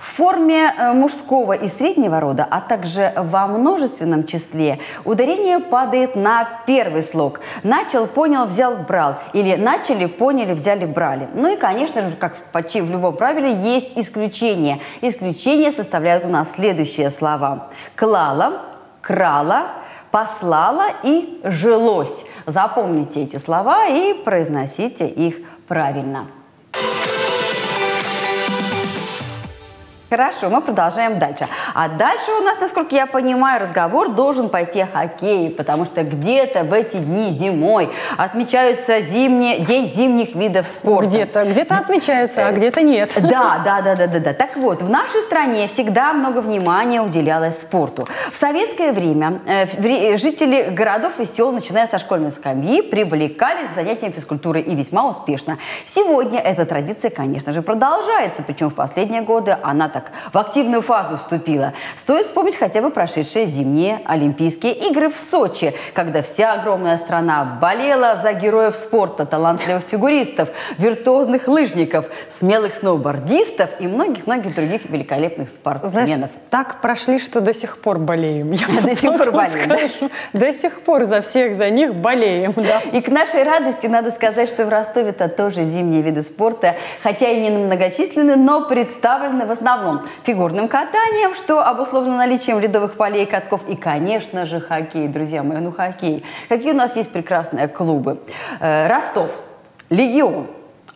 В форме мужского и среднего рода, а также во множественном числе, ударение падает на первый слог. Начал, понял, взял, брал. Или начали, поняли, взяли, брали. Ну и, конечно же, как почти в любом правиле, есть исключения. Исключения составляют у нас следующие слова. Клала, крала, послала и жилось. Запомните эти слова и произносите их правильно. Хорошо, мы продолжаем дальше. А дальше у нас, насколько я понимаю, разговор должен пойти о хоккее, потому что где-то в эти дни зимой отмечаются день зимних видов спорта. Где-то отмечаются, а где-то нет. Да. Так вот, в нашей стране всегда много внимания уделялось спорту. В советское время жители городов и сел, начиная со школьной скамьи, привлекались к занятиям физкультуры и весьма успешно. Сегодня эта традиция, конечно же, продолжается, причем в последние годы она так в активную фазу вступила. Стоит вспомнить хотя бы прошедшие зимние Олимпийские игры в Сочи, когда вся огромная страна болела за героев спорта, талантливых фигуристов, виртуозных лыжников, смелых сноубордистов и многих-многих других великолепных спортсменов. Знаешь, так прошли, что до сих пор болеем. До сих пор болеем. До сих пор за всех за них болеем. И к нашей радости надо сказать, что в Ростове-то тоже зимние виды спорта, хотя и не многочисленны, но представлены в основном фигурным катанием, что обусловлено наличием ледовых полей, катков и, конечно же, хоккей, друзья мои, ну хоккей. Какие у нас есть прекрасные клубы. Ростов, Легион,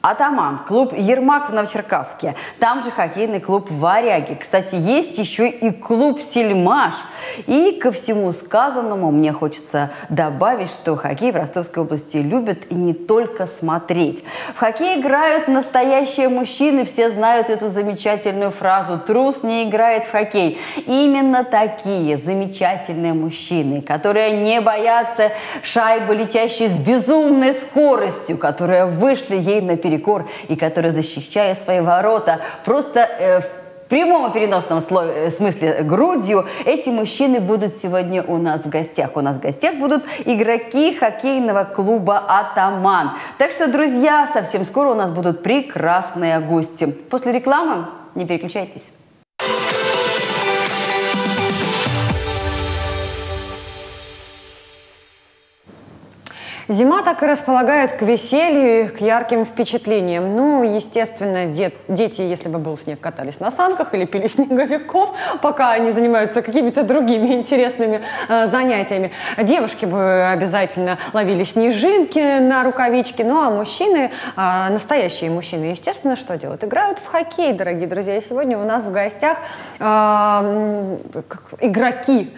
Атаман, клуб Ермак в Новочеркасске, там же хоккейный клуб Варяги. Кстати, есть еще и клуб Сельмаш. И ко всему сказанному мне хочется добавить, что хоккей в Ростовской области любят и не только смотреть. В хоккей играют настоящие мужчины, все знают эту замечательную фразу «трус не играет в хоккей». Именно такие замечательные мужчины, которые не боятся шайбы, летящей с безумной скоростью, которые вышли ей наперекор и который защищает свои ворота, просто в прямом и переносном смысле грудью. Эти мужчины будут сегодня у нас в гостях. У нас в гостях будут игроки хоккейного клуба «Атаман». Так что, друзья, совсем скоро у нас будут прекрасные гости. После рекламы не переключайтесь. Зима так и располагает к веселью и к ярким впечатлениям. Ну, естественно, дети, если бы был снег, катались на санках или пили снеговиков, пока они занимаются какими-то другими интересными занятиями. Девушки бы обязательно ловили снежинки на рукавичке. Ну, а мужчины, настоящие мужчины, естественно, что делают? Играют в хоккей, дорогие друзья. И сегодня у нас в гостях игроки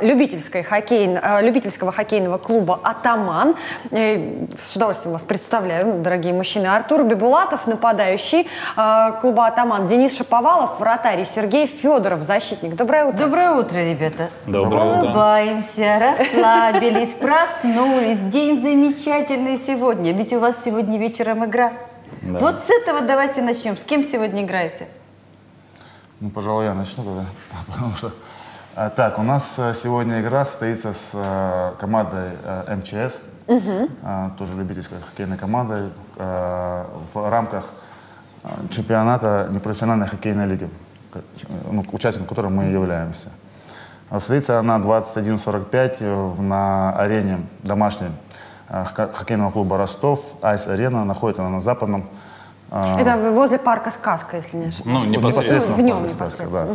любительского хоккейного клуба «Атаман». С удовольствием вас представляю, дорогие мужчины. Артур Бибулатов, нападающий клуба «Атаман». Денис Шаповалов, вратарь. Сергей Федоров, защитник. Доброе утро. Доброе утро, ребята. Доброе утро. Улыбаемся, расслабились, проснулись. День замечательный сегодня. Ведь у вас сегодня вечером игра. Да. Вот с этого давайте начнем. С кем сегодня играете? Ну, пожалуй, я начну тогда, потому что... Так, у нас сегодня игра состоится с командой МЧС, тоже любительской хоккейной командой, в рамках чемпионата непрофессиональной хоккейной лиги, участником которой мы являемся. Состоится она 21:45 на арене домашней хоккейного клуба «Ростов». Айс-арена, находится она на Западном. Это возле парка «Сказка», если не ошибаюсь. Ну, непосредственно в нем непосредственно. Да.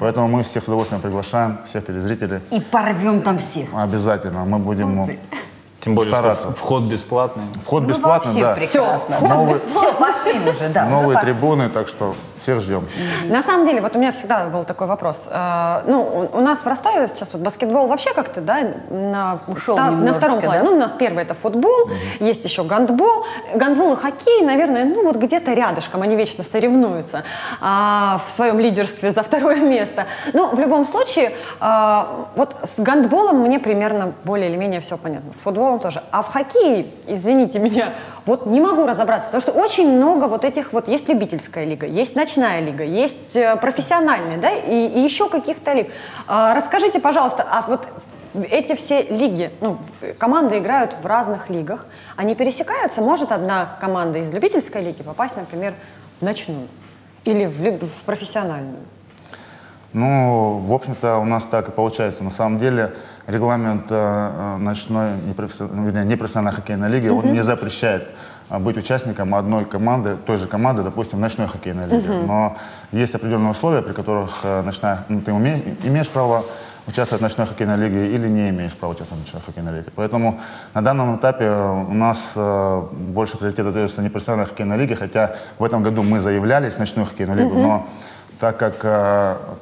Поэтому мы всех с удовольствием приглашаем, всех телезрителей. И порвем там всех. Обязательно. Мы будем стараться. Тем более, что вход бесплатный. Вход бесплатный, ну, да. Прекрасно. Все, новые, все, пошли уже, да. Новые трибуны, так что всех ждем. На самом деле, вот у меня всегда был такой вопрос. Ну, у нас в Ростове сейчас вот баскетбол вообще как-то, да, на втором плане. Да? Ну, у нас первый это футбол, есть еще гандбол. Гандбол и хоккей, наверное, ну вот где-то рядышком, они вечно соревнуются в своем лидерстве за второе место. Но в любом случае, вот с гандболом мне примерно более или менее все понятно. С футболом тоже. А в хоккее, извините меня, вот не могу разобраться, потому что очень много вот этих вот, есть любительская лига, есть ночная лига, есть профессиональная, да, и еще каких-то лиг. Расскажите, пожалуйста, а вот эти все лиги, ну, команды играют в разных лигах, они пересекаются? Может одна команда из любительской лиги попасть, например, в ночную или в профессиональную? Ну, в общем-то, у нас так и получается. На самом деле, регламент ночной непрофессиональной хоккейной лиги, он не запрещает быть участником одной команды, той же команды, допустим, ночной хоккейной лиги. Но есть определенные условия, при которых ты имеешь право участвовать в ночной хоккейной лиге или не имеешь права участвовать в ночной хоккейной лиге. Поэтому на данном этапе у нас больше приоритет остается непрофессиональной хоккейной лиге, хотя в этом году мы заявлялись в ночную хоккейную лигу, но так как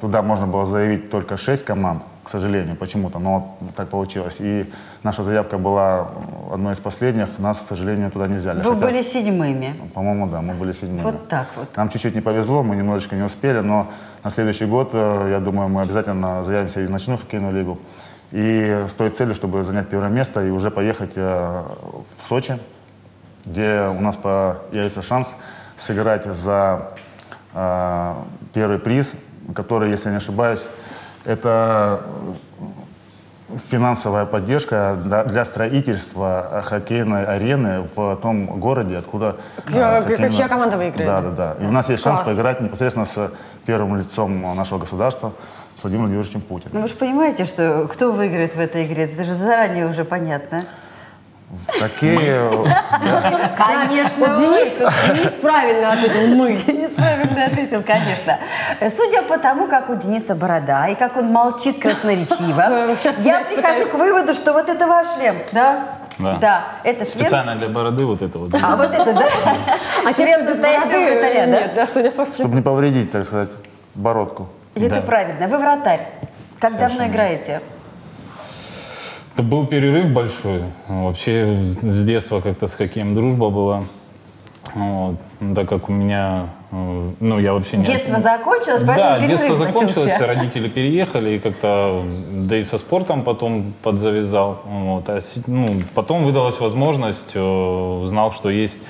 туда можно было заявить только 6 команд, к сожалению, почему-то, но так получилось. И наша заявка была одной из последних, нас, к сожалению, туда не взяли. Вы были седьмыми. По-моему, да, мы были седьмыми. Вот так вот. Нам чуть-чуть не повезло, мы немножечко не успели, но на следующий год, я думаю, мы обязательно заявимся и в ночную хоккейную лигу. И с той целью, чтобы занять первое место и уже поехать в Сочи, где у нас появится шанс сыграть за первый приз, который, если я не ошибаюсь, это финансовая поддержка для строительства хоккейной арены в том городе, откуда... Чья команда выиграет. Да. И у нас есть шанс поиграть непосредственно с первым лицом нашего государства, Владимиром Владимировичем Путиным. Ну, вы же понимаете, что кто выиграет в этой игре, это же заранее уже понятно. Такие... Конечно, Денис правильно ответил. Денис правильно ответил, конечно. Судя по тому, как у Дениса борода и как он молчит красноречиво, я прихожу к выводу, что вот это ваш шлем, да? Да. Это шлем. Специально для бороды вот это вот. А вот это, да? А шлем настоящего вратаря, да? Нет, да, судя по всему. Чтобы не повредить, так сказать, бородку. Это правильно. Вы вратарь. Как давно играете? Это был перерыв большой. Вообще с детства как-то с хоккеем дружба была. Вот. Так как у меня... Ну, я вообще не... Детство закончилось, поэтому перерыв начался. Да, детство закончилось, родители переехали, и как-то... Да и со спортом потом подзавязал. Вот. А, ну, потом выдалась возможность, узнал, что есть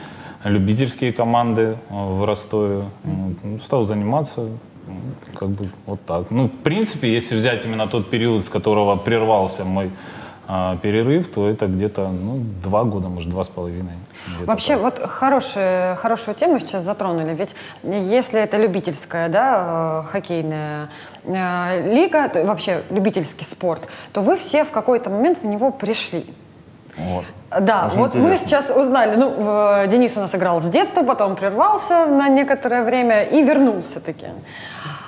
любительские команды в Ростове. Стал заниматься. Как бы вот так. Ну, в принципе, если взять именно тот период, с которого прервался мой перерыв, то это где-то 2 года, может, 2,5. Вообще, так. Вот хорошую тему сейчас затронули. Ведь если это любительская, да, хоккейная лига, вообще любительский спорт, то вы все в какой-то момент в него пришли. Вот. Да, очень вот интересно. Мы сейчас узнали, Денис у нас играл с детства, потом прервался на некоторое время и вернулся-таки.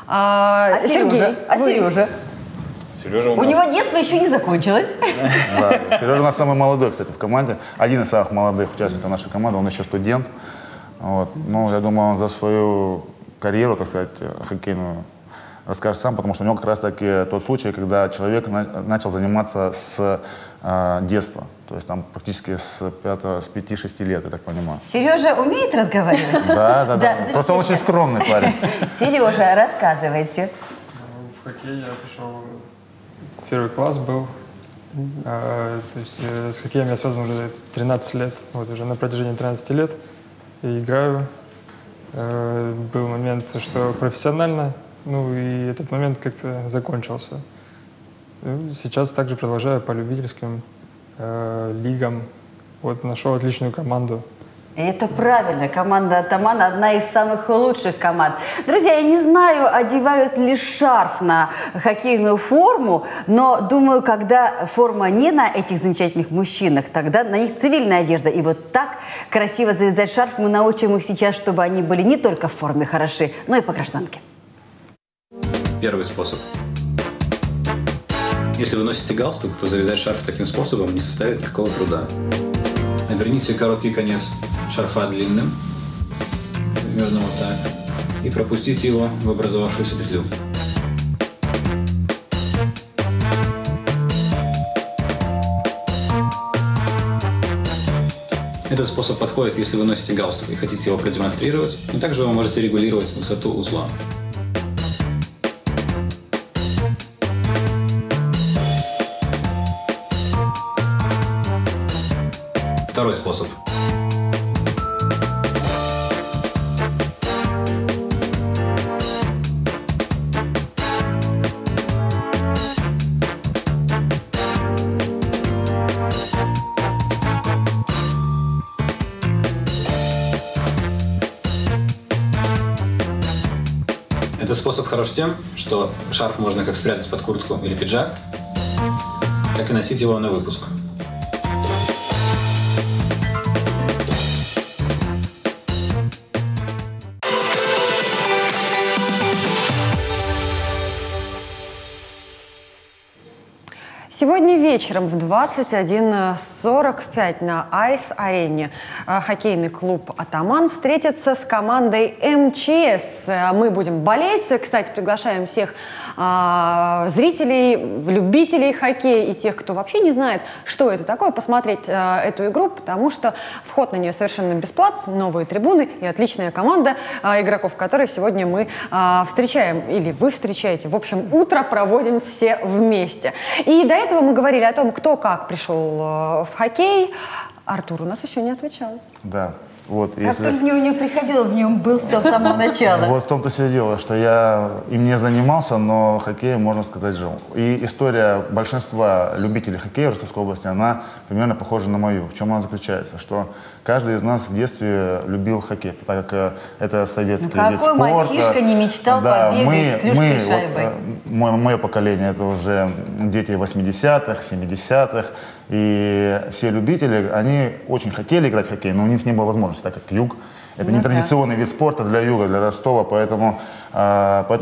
Сергей. У него детство еще не закончилось. Да. Сережа у нас самый молодой, кстати, в команде. Один из самых молодых участников нашей команды, он еще студент. Вот. Ну, я думаю, он за свою карьеру, так сказать, хоккейную расскажет сам, потому что у него как раз таки тот случай, когда человек начал заниматься с детства. То есть там практически с 5-6 лет, я так понимаю. Сережа умеет разговаривать? Да. Просто очень скромный парень. Сережа, рассказывайте. В хоккей я пришел, первый класс был. То есть с хоккеем я связан уже 13 лет. Вот уже на протяжении 13 лет я играю. Был момент, что профессионально, ну и этот момент как-то закончился. Сейчас также продолжаю по любительским лигам. Вот нашел отличную команду. И это правильно. Команда «Атаман» — одна из самых лучших команд. Друзья, я не знаю, одевают ли шарф на хоккейную форму, но, думаю, когда форма не на этих замечательных мужчинах, тогда на них цивильная одежда. И вот так красиво завязать шарф мы научим их сейчас, чтобы они были не только в форме хороши, но и по гражданке. Первый способ. Если вы носите галстук, то завязать шарф таким способом не составит никакого труда. Оберните короткий конец шарфа длинным, примерно вот так, и пропустите его в образовавшуюся петлю. Этот способ подходит, если вы носите галстук и хотите его продемонстрировать, но также вы можете регулировать высоту узла. Второй способ. Этот способ хорош тем, что шарф можно как спрятать под куртку или пиджак, так и носить его на выпуск. Сегодня вечером в 21:45 на Айс-арене хоккейный клуб «Атаман» встретится с командой МЧС. Мы будем болеть. Кстати, приглашаем всех зрителей, любителей хоккея и тех, кто вообще не знает, что это такое, посмотреть эту игру, потому что вход на нее совершенно бесплатный, новые трибуны и отличная команда игроков, которые сегодня мы встречаем или вы встречаете. В общем, утро проводим все вместе. И до этого мы говорили о том, кто как пришел в хоккей. Артур у нас еще не отвечал. Да. Вот, если... Артур в него не приходил, в нем был все с самого начала. Вот в том-то все дело, что я им не занимался, но хоккеем, можно сказать, жил. И история большинства любителей хоккея в Ростовской области, она примерно похожа на мою. В чем она заключается? Что каждый из нас в детстве любил хоккей, так как это советский вид спорта. Какой мальчишка не мечтал побегать с клюшкой шайбой? Мое поколение, это уже дети 80-х, 70-х. И все любители, они очень хотели играть в хоккей, но у них не было возможности, так как юг. Это нетрадиционный вид спорта для юга, для Ростова, поэтому,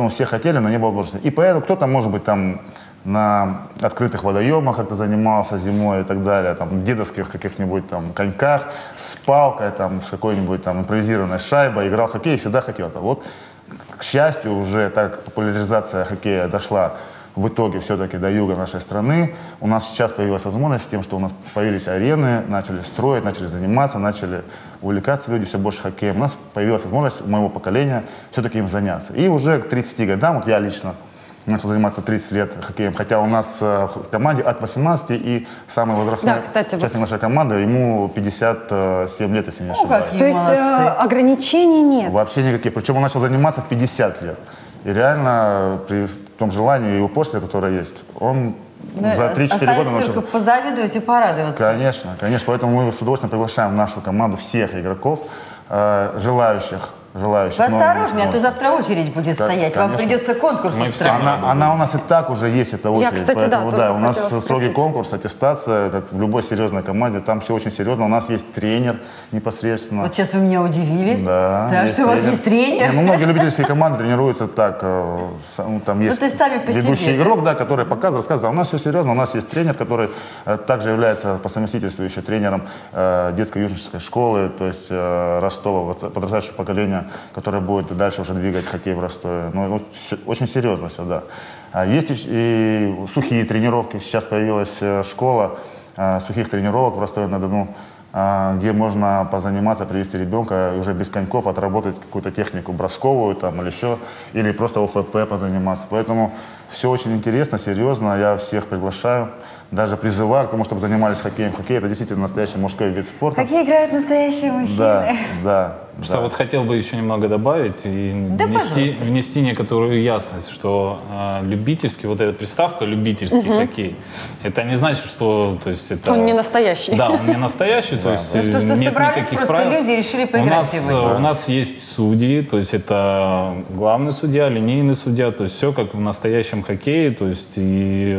все хотели, но не было возможности. И поэтому кто-то, может быть, там на открытых водоемах как-то занимался зимой и так далее, там дедовских каких-нибудь там коньках, с палкой, там, с какой-нибудь там импровизированной шайбой, играл в хоккей и всегда хотел это. Вот, к счастью, уже так популяризация хоккея дошла в итоге все-таки до юга нашей страны. У нас сейчас появилась возможность с тем, что у нас появились арены, начали строить, начали заниматься, начали увлекаться люди все больше хоккеем. У нас появилась возможность у моего поколения все-таки им заняться. И уже к 30 годам, вот я лично начал заниматься 30 лет хоккеем, хотя у нас в команде от 18 и самый возрастной участник нашей команды, ему 57 лет, если не ошибаюсь. То есть ограничений нет? Вообще никаких. Причем он начал заниматься в 50 лет. И реально при том желании и упорстве, которое есть, он за 3-4 года... Остается только позавидовать и порадоваться. Конечно, конечно. Поэтому мы с удовольствием приглашаем в нашу команду всех игроков, желающих. Вы осторожнее, а то завтра очередь будет стоять. Конечно. Вам придется конкурс устраивать. Она у нас и так уже есть, эта очередь. Я, кстати, поэтому, да, у нас строгий конкурс, аттестация, как в любой серьезной команде. Там все очень серьезно. У нас есть тренер непосредственно. Вот сейчас вы меня удивили. Да, да, что тренер. У вас есть тренер. Не, ну, многие любительские команды тренируются так. Там есть, ну, то есть сами по ведущий себе. Игрок, да, который показывает, рассказывает. А у нас все серьезно. У нас есть тренер, который также является по совместительству еще тренером детской юношеской школы, то есть Ростова, подрастающего поколения, который будет дальше уже двигать хоккей в Ростове. Ну, очень серьезно все, да. Есть и сухие тренировки. Сейчас появилась школа сухих тренировок в Ростове-на-Дону, где можно позаниматься, привести ребенка и уже без коньков отработать какую-то технику бросковую там или еще, или просто ОФП позаниматься. Поэтому все очень интересно, серьезно. Я всех приглашаю, даже призываю к тому, чтобы занимались хоккеем. Хоккей — это действительно настоящий мужской вид спорта. Хоккей играют настоящие мужчины. Да, да. Что вот хотел бы еще немного добавить и внести некоторую ясность, что любительский, вот эта приставка любительский хоккей, это не значит, что... То есть это, он не настоящий. Да, он не настоящий, то есть нет никаких правил. Что собрались просто люди и решили поиграть сегодня. У нас есть судьи, то есть это главный судья, линейный судья, то есть все как в настоящем хоккее, то есть и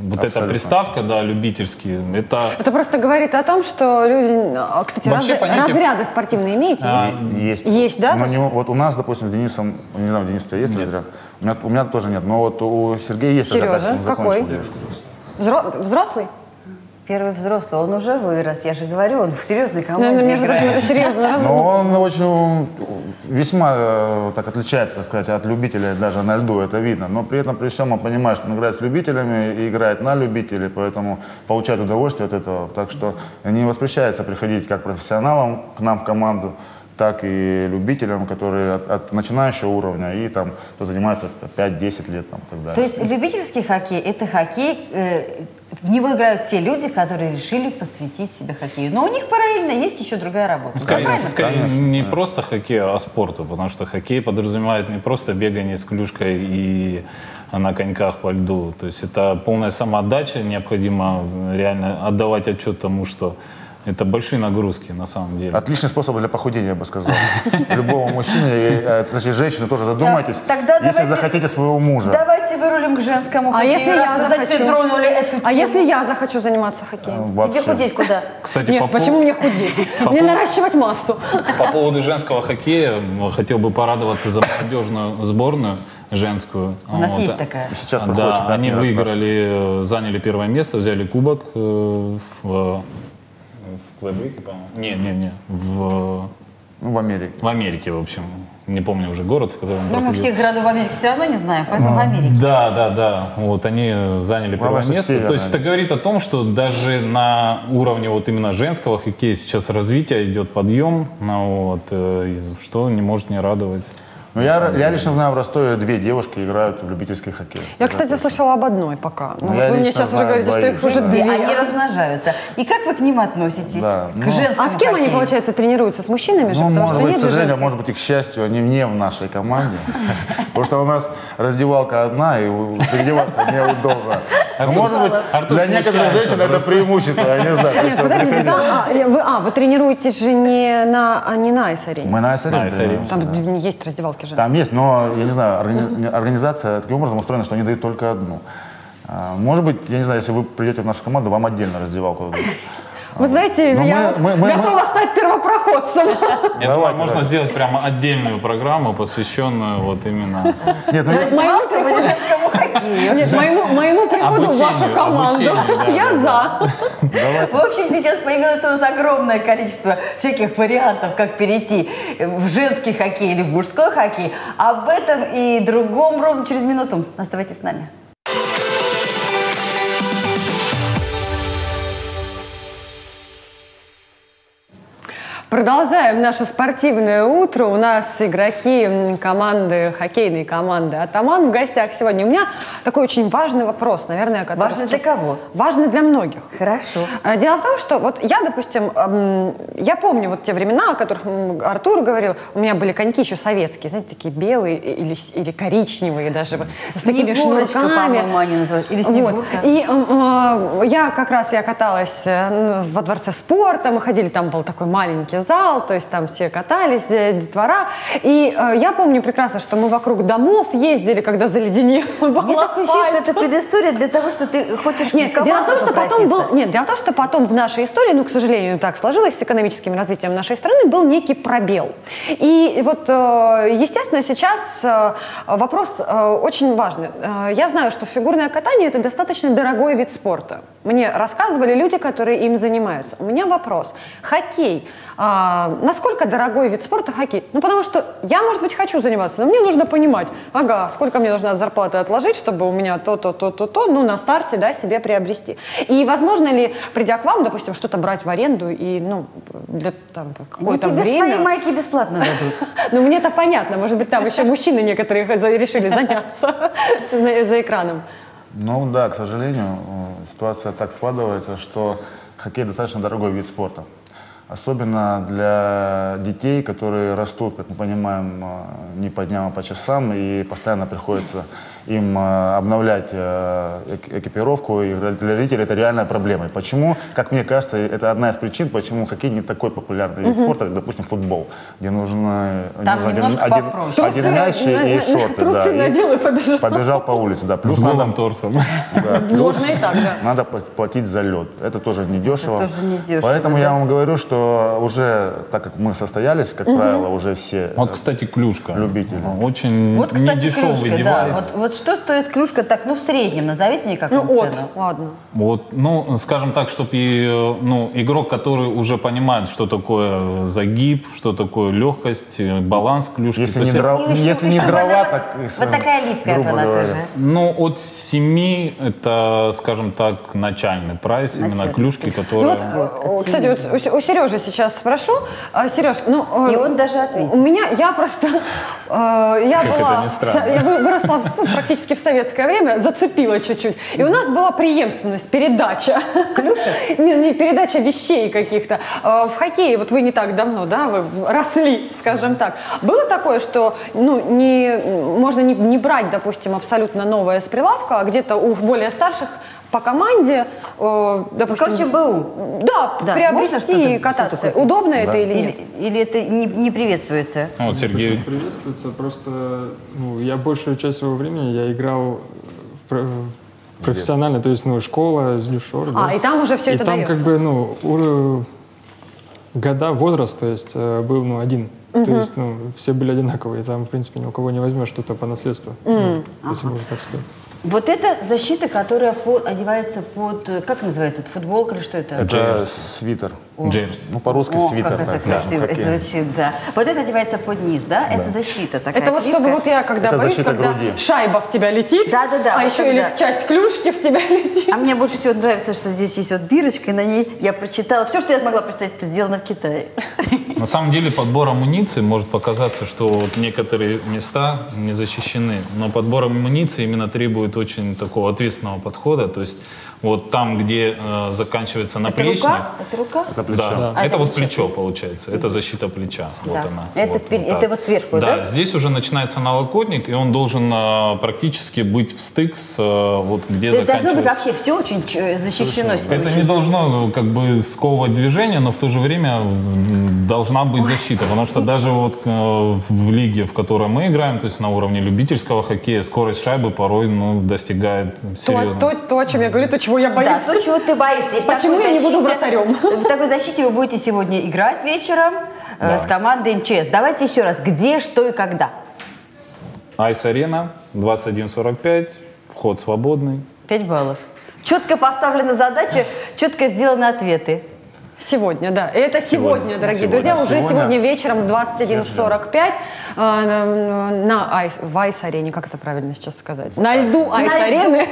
вот эта приставка, да, любительский, это... Это просто говорит о том, что люди... Кстати, разряды спортивные имеете? Есть. Есть, да? Но вот у нас, допустим, с Денисом, не знаю, Денис у тебя есть разряд? У меня тоже нет, но вот у Сергея есть разряд. Сережа, какой? Взрослый? Первый взрослый, он уже вырос, я же говорю, он в серьезной команде играет. Между прочим, это серьезно. Но он очень, весьма так отличается, так сказать, от любителей даже на льду, это видно. Но при этом, при всем, он понимает, что он играет с любителями и играет на любителей, поэтому получает удовольствие от этого. Так что не воспрещается приходить как профессионалам к нам в команду, так и любителям, которые от начинающего уровня и там, кто занимается 5-10 лет. Там, так далее. То есть любительский хоккей – это хоккей, в него играют те люди, которые решили посвятить себя хоккею. Но у них параллельно есть еще другая работа. Скорее, не просто хоккею, а спорту, потому что хоккей подразумевает не просто бегание с клюшкой и на коньках по льду. То есть это полная самоотдача, необходимо реально отдавать отчет тому, что это большие нагрузки, на самом деле. Отличный способ для похудения, я бы сказал. Любого мужчины, точнее, женщины тоже задумайтесь, если захотите своего мужа. Давайте вырулим к женскому хоккею. А если я захочу заниматься хоккеем? Тебе худеть куда? Нет, почему мне худеть? Мне наращивать массу. По поводу женского хоккея хотел бы порадоваться за молодежную сборную. Женскую. У нас есть такая. Сейчас да, они выиграли, заняли первое место, взяли кубок в Квебеке, по-моему? Не. В Америке. В Америке, в общем. Не помню уже город, в котором... Ну, мы всех городов в Америке все равно не знаем, поэтому в Америке. Да. Вот они заняли первое место. То есть это говорит о том, что даже на уровне вот именно женского хоккея сейчас развитие идет, подъем, что не может не радовать. Ну, я лично знаю, в Ростове 2 девушки играют в любительский хоккей. Я, кстати, слышала об одной пока. Но вот вы мне сейчас уже говорите, что их уже 2. Они размножаются. И как вы к ним относитесь? Да, к женскому с кем хоккею? Они, получается, тренируются? С мужчинами же? Потому может что быть, к сожалению, может быть, и к счастью, они не в нашей команде. Потому что у нас раздевалка одна, и переодеваться неудобно. Может быть, для некоторых женщин это преимущество, я не знаю. Вы тренируетесь же не на айс-арене? Мы на айс-арене. Там есть раздевалки. Там есть, но, я не знаю, организация таким образом устроена, что они дают только одну. Может быть, я не знаю, если вы придете в нашу команду, вам отдельно раздевалку дадут. Вы знаете, я готова стать первопроходцем. Можно сделать прямо отдельную программу, посвященную вот именно... Нет, моему приходу в вашу команду. Я за. В общем, сейчас появилось у нас огромное количество всяких вариантов, как перейти в женский хоккей или в мужской хоккей. Об этом и другом ровно через минуту. Оставайтесь с нами. Продолжаем наше спортивное утро. У нас игроки команды, хоккейной команды «Атаман» в гостях сегодня. У меня такой очень важный вопрос, наверное, который... Важный для кого? Важный для многих. Хорошо. Дело в том, что вот я, допустим, я помню вот те времена, о которых Артур говорил. У меня были коньки еще советские, знаете, такие белые или коричневые даже. С такими шнурками. Они называют. Или снегурка. Вот. И я каталась во дворце спорта, мы ходили, там был такой маленький зал, то есть там все катались, детвора. И я помню прекрасно, что мы вокруг домов ездили, когда заледенело. Мне так кажется, что это предыстория для того, что ты хочешь... Нет, дело в том, что потом был... Нет, дело в том, что потом в нашей истории, ну, к сожалению, так сложилось с экономическим развитием нашей страны, был некий пробел. И вот, естественно, сейчас вопрос очень важный. Я знаю, что фигурное катание – это достаточно дорогой вид спорта. Мне рассказывали люди, которые им занимаются. У меня вопрос. Хоккей. Насколько дорогой вид спорта хоккей? Ну, потому что я, может быть, хочу заниматься, но мне нужно понимать, ага, сколько мне нужно от зарплаты отложить, чтобы у меня то-то, ну, на старте, да, себе приобрести. И возможно ли, придя к вам, допустим, что-то брать в аренду и, ну, для какое-то время... Свои майки бесплатно дадут. Ну, мне-то понятно. Может быть, там еще мужчины некоторые решили заняться за экраном. Ну, да, к сожалению, ситуация так складывается, что хоккей достаточно дорогой вид спорта. Особенно для детей, которые растут, как мы понимаем, не по дням, а по часам, и постоянно приходится им обновлять экипировку, и для родителей это реальная проблема. Почему, как мне кажется, это одна из причин, почему хоккей не такой популярный вид спорта, как, допустим, футбол, где нужен один мяч и шорты. Трусы надел и побежал по улице. Да. Плюс с голым торсом. Да, плюс можно и так, да. Надо платить за лед. Это тоже недешево. Поэтому я вам говорю, что уже, так как мы состоялись, как правило, уже все... Вот, кстати, клюшка. Любители. Очень недешевый девайс. Что стоит клюшка? Так, ну, в среднем назовите мне какую-то цену. Ладно. Вот, ну, скажем так, чтобы игрок, который уже понимает, что такое загиб, что такое легкость, баланс клюшки. Если не дрова, так... Вот такая липкая была тоже. Ну, от 7 это, скажем так, начальный прайс, именно клюшки, которые... Кстати, вот у Сережи сейчас спрошу. Сереж, ну... И он даже ответил. У меня, я просто... Я выросла практически в советское время, зацепила чуть-чуть. И у нас была преемственность, передача. Не передача вещей каких-то. В хоккее, вот вы не так давно, да, вы росли, скажем так. Было такое, что, ну, можно не брать, допустим, абсолютно новое с прилавка, а где-то у более старших по команде, допустим... Короче, БУ. Да, приобрести и кататься. Удобно это или нет? Или это не приветствуется? Вот, Сергей. Приветствуется, просто я большую часть своего времени я играл профессионально, то есть, ну, школа, Злюшор. А, да. И там уже все это дается? И там, как бы, возраст, то есть, был, один. То есть, ну, все были одинаковые, там, в принципе, ни у кого не возьмешь что-то по наследству, если можно так сказать. Вот это защита, которая одевается под, как называется, футболка или что это? Это свитер. Джерси. Ну, по-русски свитер. Как это красиво звучит, да. Вот это одевается под низ, да? Это защита такая. Это вот чтобы вот я, когда боюсь, когда шайба в тебя летит, а еще или часть клюшки в тебя летит. А мне больше всего нравится, что здесь есть вот бирочка, и на ней я прочитала. Все, что я могла прочитать, это сделано в Китае. На самом деле подбор амуниции может показаться, что некоторые места не защищены, но подбор амуниции именно требует очень такого ответственного подхода, то есть вот там, где заканчивается наплечник. Это рука? Это плечо. Да. Да. А это вот плечо получается, это защита плеча. Да. Вот она. Это вот сверху, да? Да, здесь уже начинается налокотник, и он должен практически быть в стык с вот где заканчивается. Это должно быть вообще все очень защищено. Это не должно как бы сковывать движение, но в то же время должна быть защита, потому что даже вот в лиге, в которой мы играем, то есть на уровне любительского хоккея, скорость шайбы порой достигает серьезно. То, о чем я говорю, то, чего я боюсь. Да, то, чего ты боишься. Почему я не буду вратарем? В такой защите вы будете сегодня играть вечером с командой МЧС. Давайте еще раз, где, что и когда. Айс-арена, 21:45, вход свободный. 5 баллов. Четко поставлена задача, четко сделаны ответы. Сегодня, да. Это сегодня, дорогие друзья, уже сегодня вечером в 21:45 на Айс-арене, как это правильно сейчас сказать? На льду Айс-арены.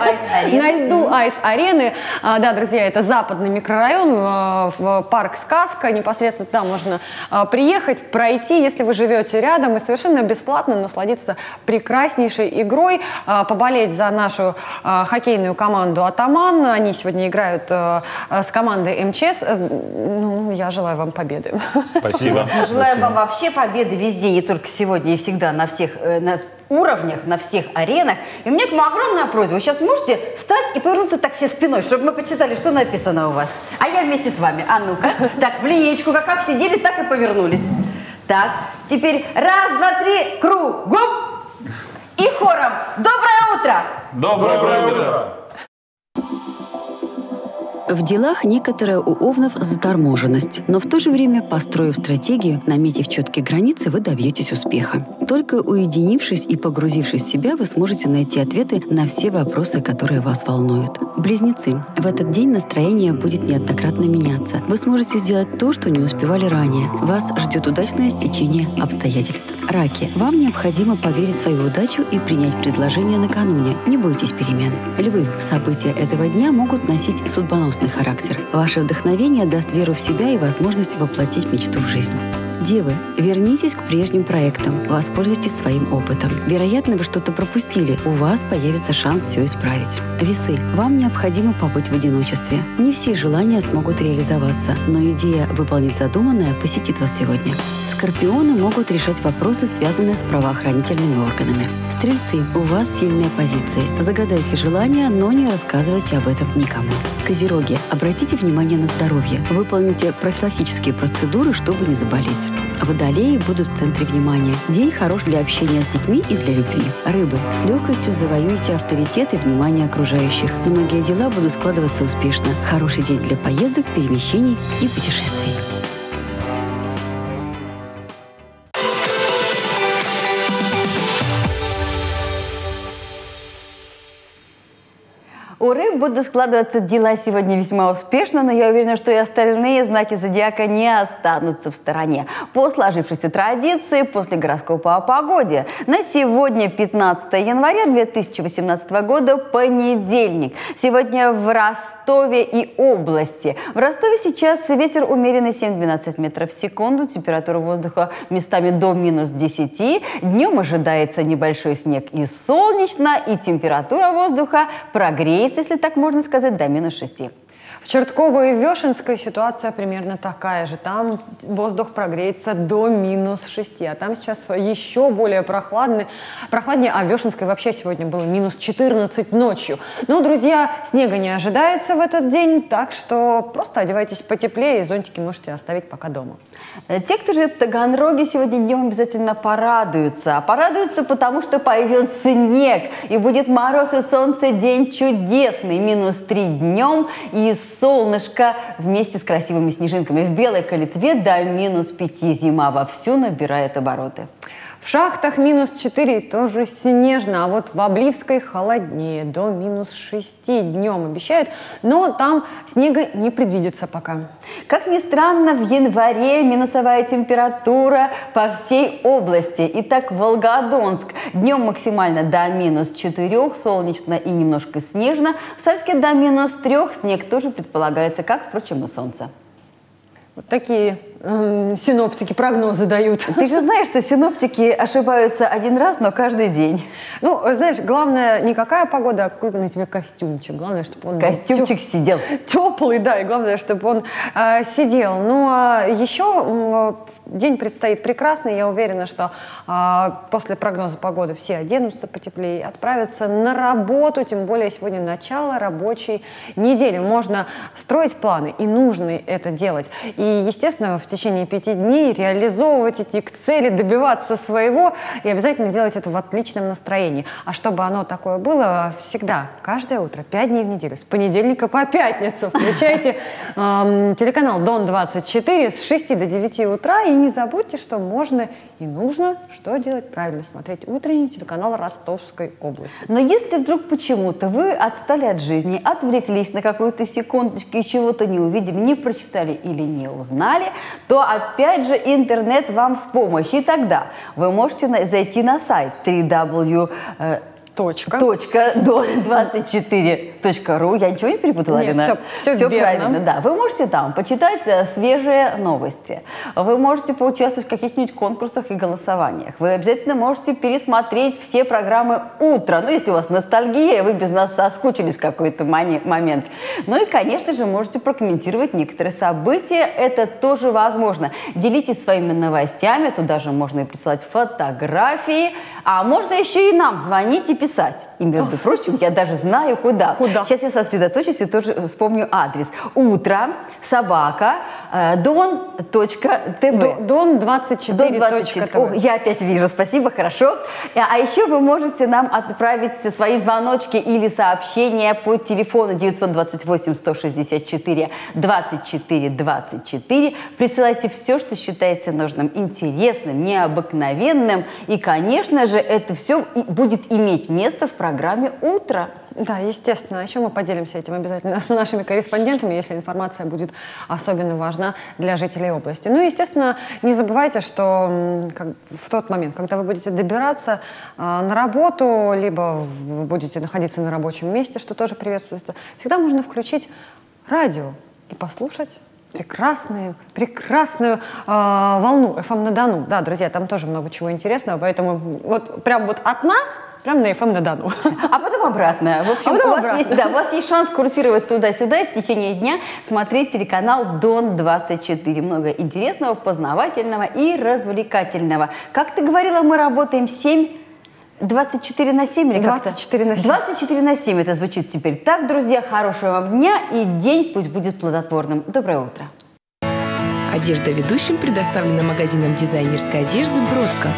На льду Айс-арены. Да, друзья, это западный микрорайон, парк «Сказка». Непосредственно туда можно приехать, пройти, если вы живете рядом, и совершенно бесплатно насладиться прекраснейшей игрой, поболеть за нашу хоккейную команду «Атаман». Они сегодня играют с командой МЧС. Ну, я желаю вам победы. Спасибо. Желаю вам вообще победы везде, не только сегодня и всегда, на всех уровнях, на всех аренах. И у меня к вам огромная просьба. Вы сейчас можете встать и повернуться так все спиной, чтобы мы почитали, что написано у вас. А я вместе с вами. А ну-ка. Так, в линеечку как сидели, так и повернулись. Так, теперь раз, два, три, кругом. И хором. Доброе утро! Доброе утро! В делах некоторая у овнов заторможенность, но в то же время, построив стратегию, наметив четкие границы, вы добьетесь успеха. Только уединившись и погрузившись в себя, вы сможете найти ответы на все вопросы, которые вас волнуют. Близнецы. В этот день настроение будет неоднократно меняться. Вы сможете сделать то, что не успевали ранее. Вас ждет удачное стечение обстоятельств. Раки. Вам необходимо поверить в свою удачу и принять предложение накануне. Не бойтесь перемен. Львы. События этого дня могут носить судьбоносные характер. Ваше вдохновение даст веру в себя и возможность воплотить мечту в жизнь. Девы, вернитесь к прежним проектам, воспользуйтесь своим опытом. Вероятно, вы что-то пропустили, у вас появится шанс все исправить. Весы, вам необходимо побыть в одиночестве. Не все желания смогут реализоваться, но идея выполнить задуманное посетит вас сегодня. Скорпионы могут решать вопросы, связанные с правоохранительными органами. Стрельцы, у вас сильные позиции. Загадайте желания, но не рассказывайте об этом никому. Козероги, обратите внимание на здоровье. Выполните профилактические процедуры, чтобы не заболеть. Водолеи будут в центре внимания. День хорош для общения с детьми и для любви. Рыбы. С легкостью завоюете авторитет и внимание окружающих. Многие дела будут складываться успешно. Хороший день для поездок, перемещений и путешествий. У рыб будут складываться дела сегодня весьма успешно, но я уверена, что и остальные знаки зодиака не останутся в стороне. По сложившейся традиции, после гороскопа о погоде. На сегодня, 15 января 2018 года, понедельник. Сегодня в Ростове и области. В Ростове сейчас ветер умеренный 7-12 метров в секунду, температура воздуха местами до минус 10. Днем ожидается небольшой снег и солнечно, и температура воздуха прогреется, если так можно сказать, до минус 6. В Чертково и Вешенской ситуация примерно такая же. Там воздух прогреется до минус 6, а там сейчас еще более прохладнее, а в Вешенской вообще сегодня было минус 14 ночью. Но, друзья, снега не ожидается в этот день, так что просто одевайтесь потеплее, и зонтики можете оставить пока дома. Те, кто живет в Таганроге, сегодня днем обязательно порадуются. А порадуются, потому что появился снег, и будет мороз и солнце, день чудесный, минус 3 днем, и солнышко вместе с красивыми снежинками в Белой Калитве до минус 5. Зима вовсю набирает обороты. В Шахтах минус 4, тоже снежно, а вот в Обливской холоднее, до минус 6 днем обещают, но там снега не предвидится пока. Как ни странно, в январе минусовая температура по всей области. Итак, Волгодонск днем максимально до минус 4, солнечно и немножко снежно. В Сальске до минус 3, снег тоже предполагается, как, впрочем, и солнце. Вот такие синоптики прогнозы дают. Ты же знаешь, что синоптики ошибаются один раз, но каждый день. Ну, знаешь, главное не какая погода, а какой на тебе костюмчик. Главное, чтобы он... Костюмчик сидел. Теплый, да, и главное, чтобы он сидел. Ну, а еще день предстоит прекрасный. Я уверена, что после прогноза погоды все оденутся потеплее, отправятся на работу. Тем более сегодня начало рабочей недели. Можно строить планы, и нужно это делать. И, естественно, в течение 5 дней, реализовывать, идти к цели, добиваться своего и обязательно делать это в отличном настроении. А чтобы оно такое было всегда, каждое утро, 5 дней в неделю, с понедельника по пятницу, включайте телеканал ДОН 24 с 6 до 9 утра. И не забудьте, что можно и нужно, что делать правильно, смотреть утренний телеканал Ростовской области. Но если вдруг почему-то вы отстали от жизни, отвлеклись на какую-то секундочку и чего-то не увидели, не прочитали или не узнали, то опять же интернет вам в помощь. И тогда вы можете зайти на сайт www.don24.ru. Я ничего не перепутала, Алина? Нет, все правильно, да. Вы можете там почитать свежие новости. Вы можете поучаствовать в каких-нибудь конкурсах и голосованиях. Вы обязательно можете пересмотреть все программы утра. Ну, если у вас ностальгия, вы без нас соскучились в какой-то момент. Ну и, конечно же, можете прокомментировать некоторые события. Это тоже возможно. Делитесь своими новостями. Туда же можно и присылать фотографии. А можно еще и нам звонить и писать. И, между прочим, я даже знаю, куда. Сейчас я сосредоточусь и тоже вспомню адрес. Утро@don.tv. Don24.tv. Я опять вижу, спасибо, хорошо. А еще вы можете нам отправить свои звоночки или сообщения по телефону 928-164-24-24-24. Присылайте все, что считаете нужным, интересным, необыкновенным. И, конечно же, это все будет иметь место в программе «Утро». Да, естественно. А еще мы поделимся этим обязательно с нашими корреспондентами, если информация будет особенно важна для жителей области. Ну и, естественно, не забывайте, что в тот момент, когда вы будете добираться на работу, либо будете находиться на рабочем месте, что тоже приветствуется, всегда можно включить радио и послушать прекрасную волну FM на Дону. Да, друзья, там тоже много чего интересного, поэтому вот прям вот от нас прям на FM на Дону. А потом обратно. В общем, у вас есть шанс курсировать туда-сюда и в течение дня смотреть телеканал Дон24. Много интересного, познавательного и развлекательного. Как ты говорила, мы работаем 24 на 7 или как-то? 24 на 7. 24 на 7 это звучит теперь. Так, друзья, хорошего вам дня и день пусть будет плодотворным. Доброе утро. Одежда ведущим предоставлена магазином дизайнерской одежды «Броско».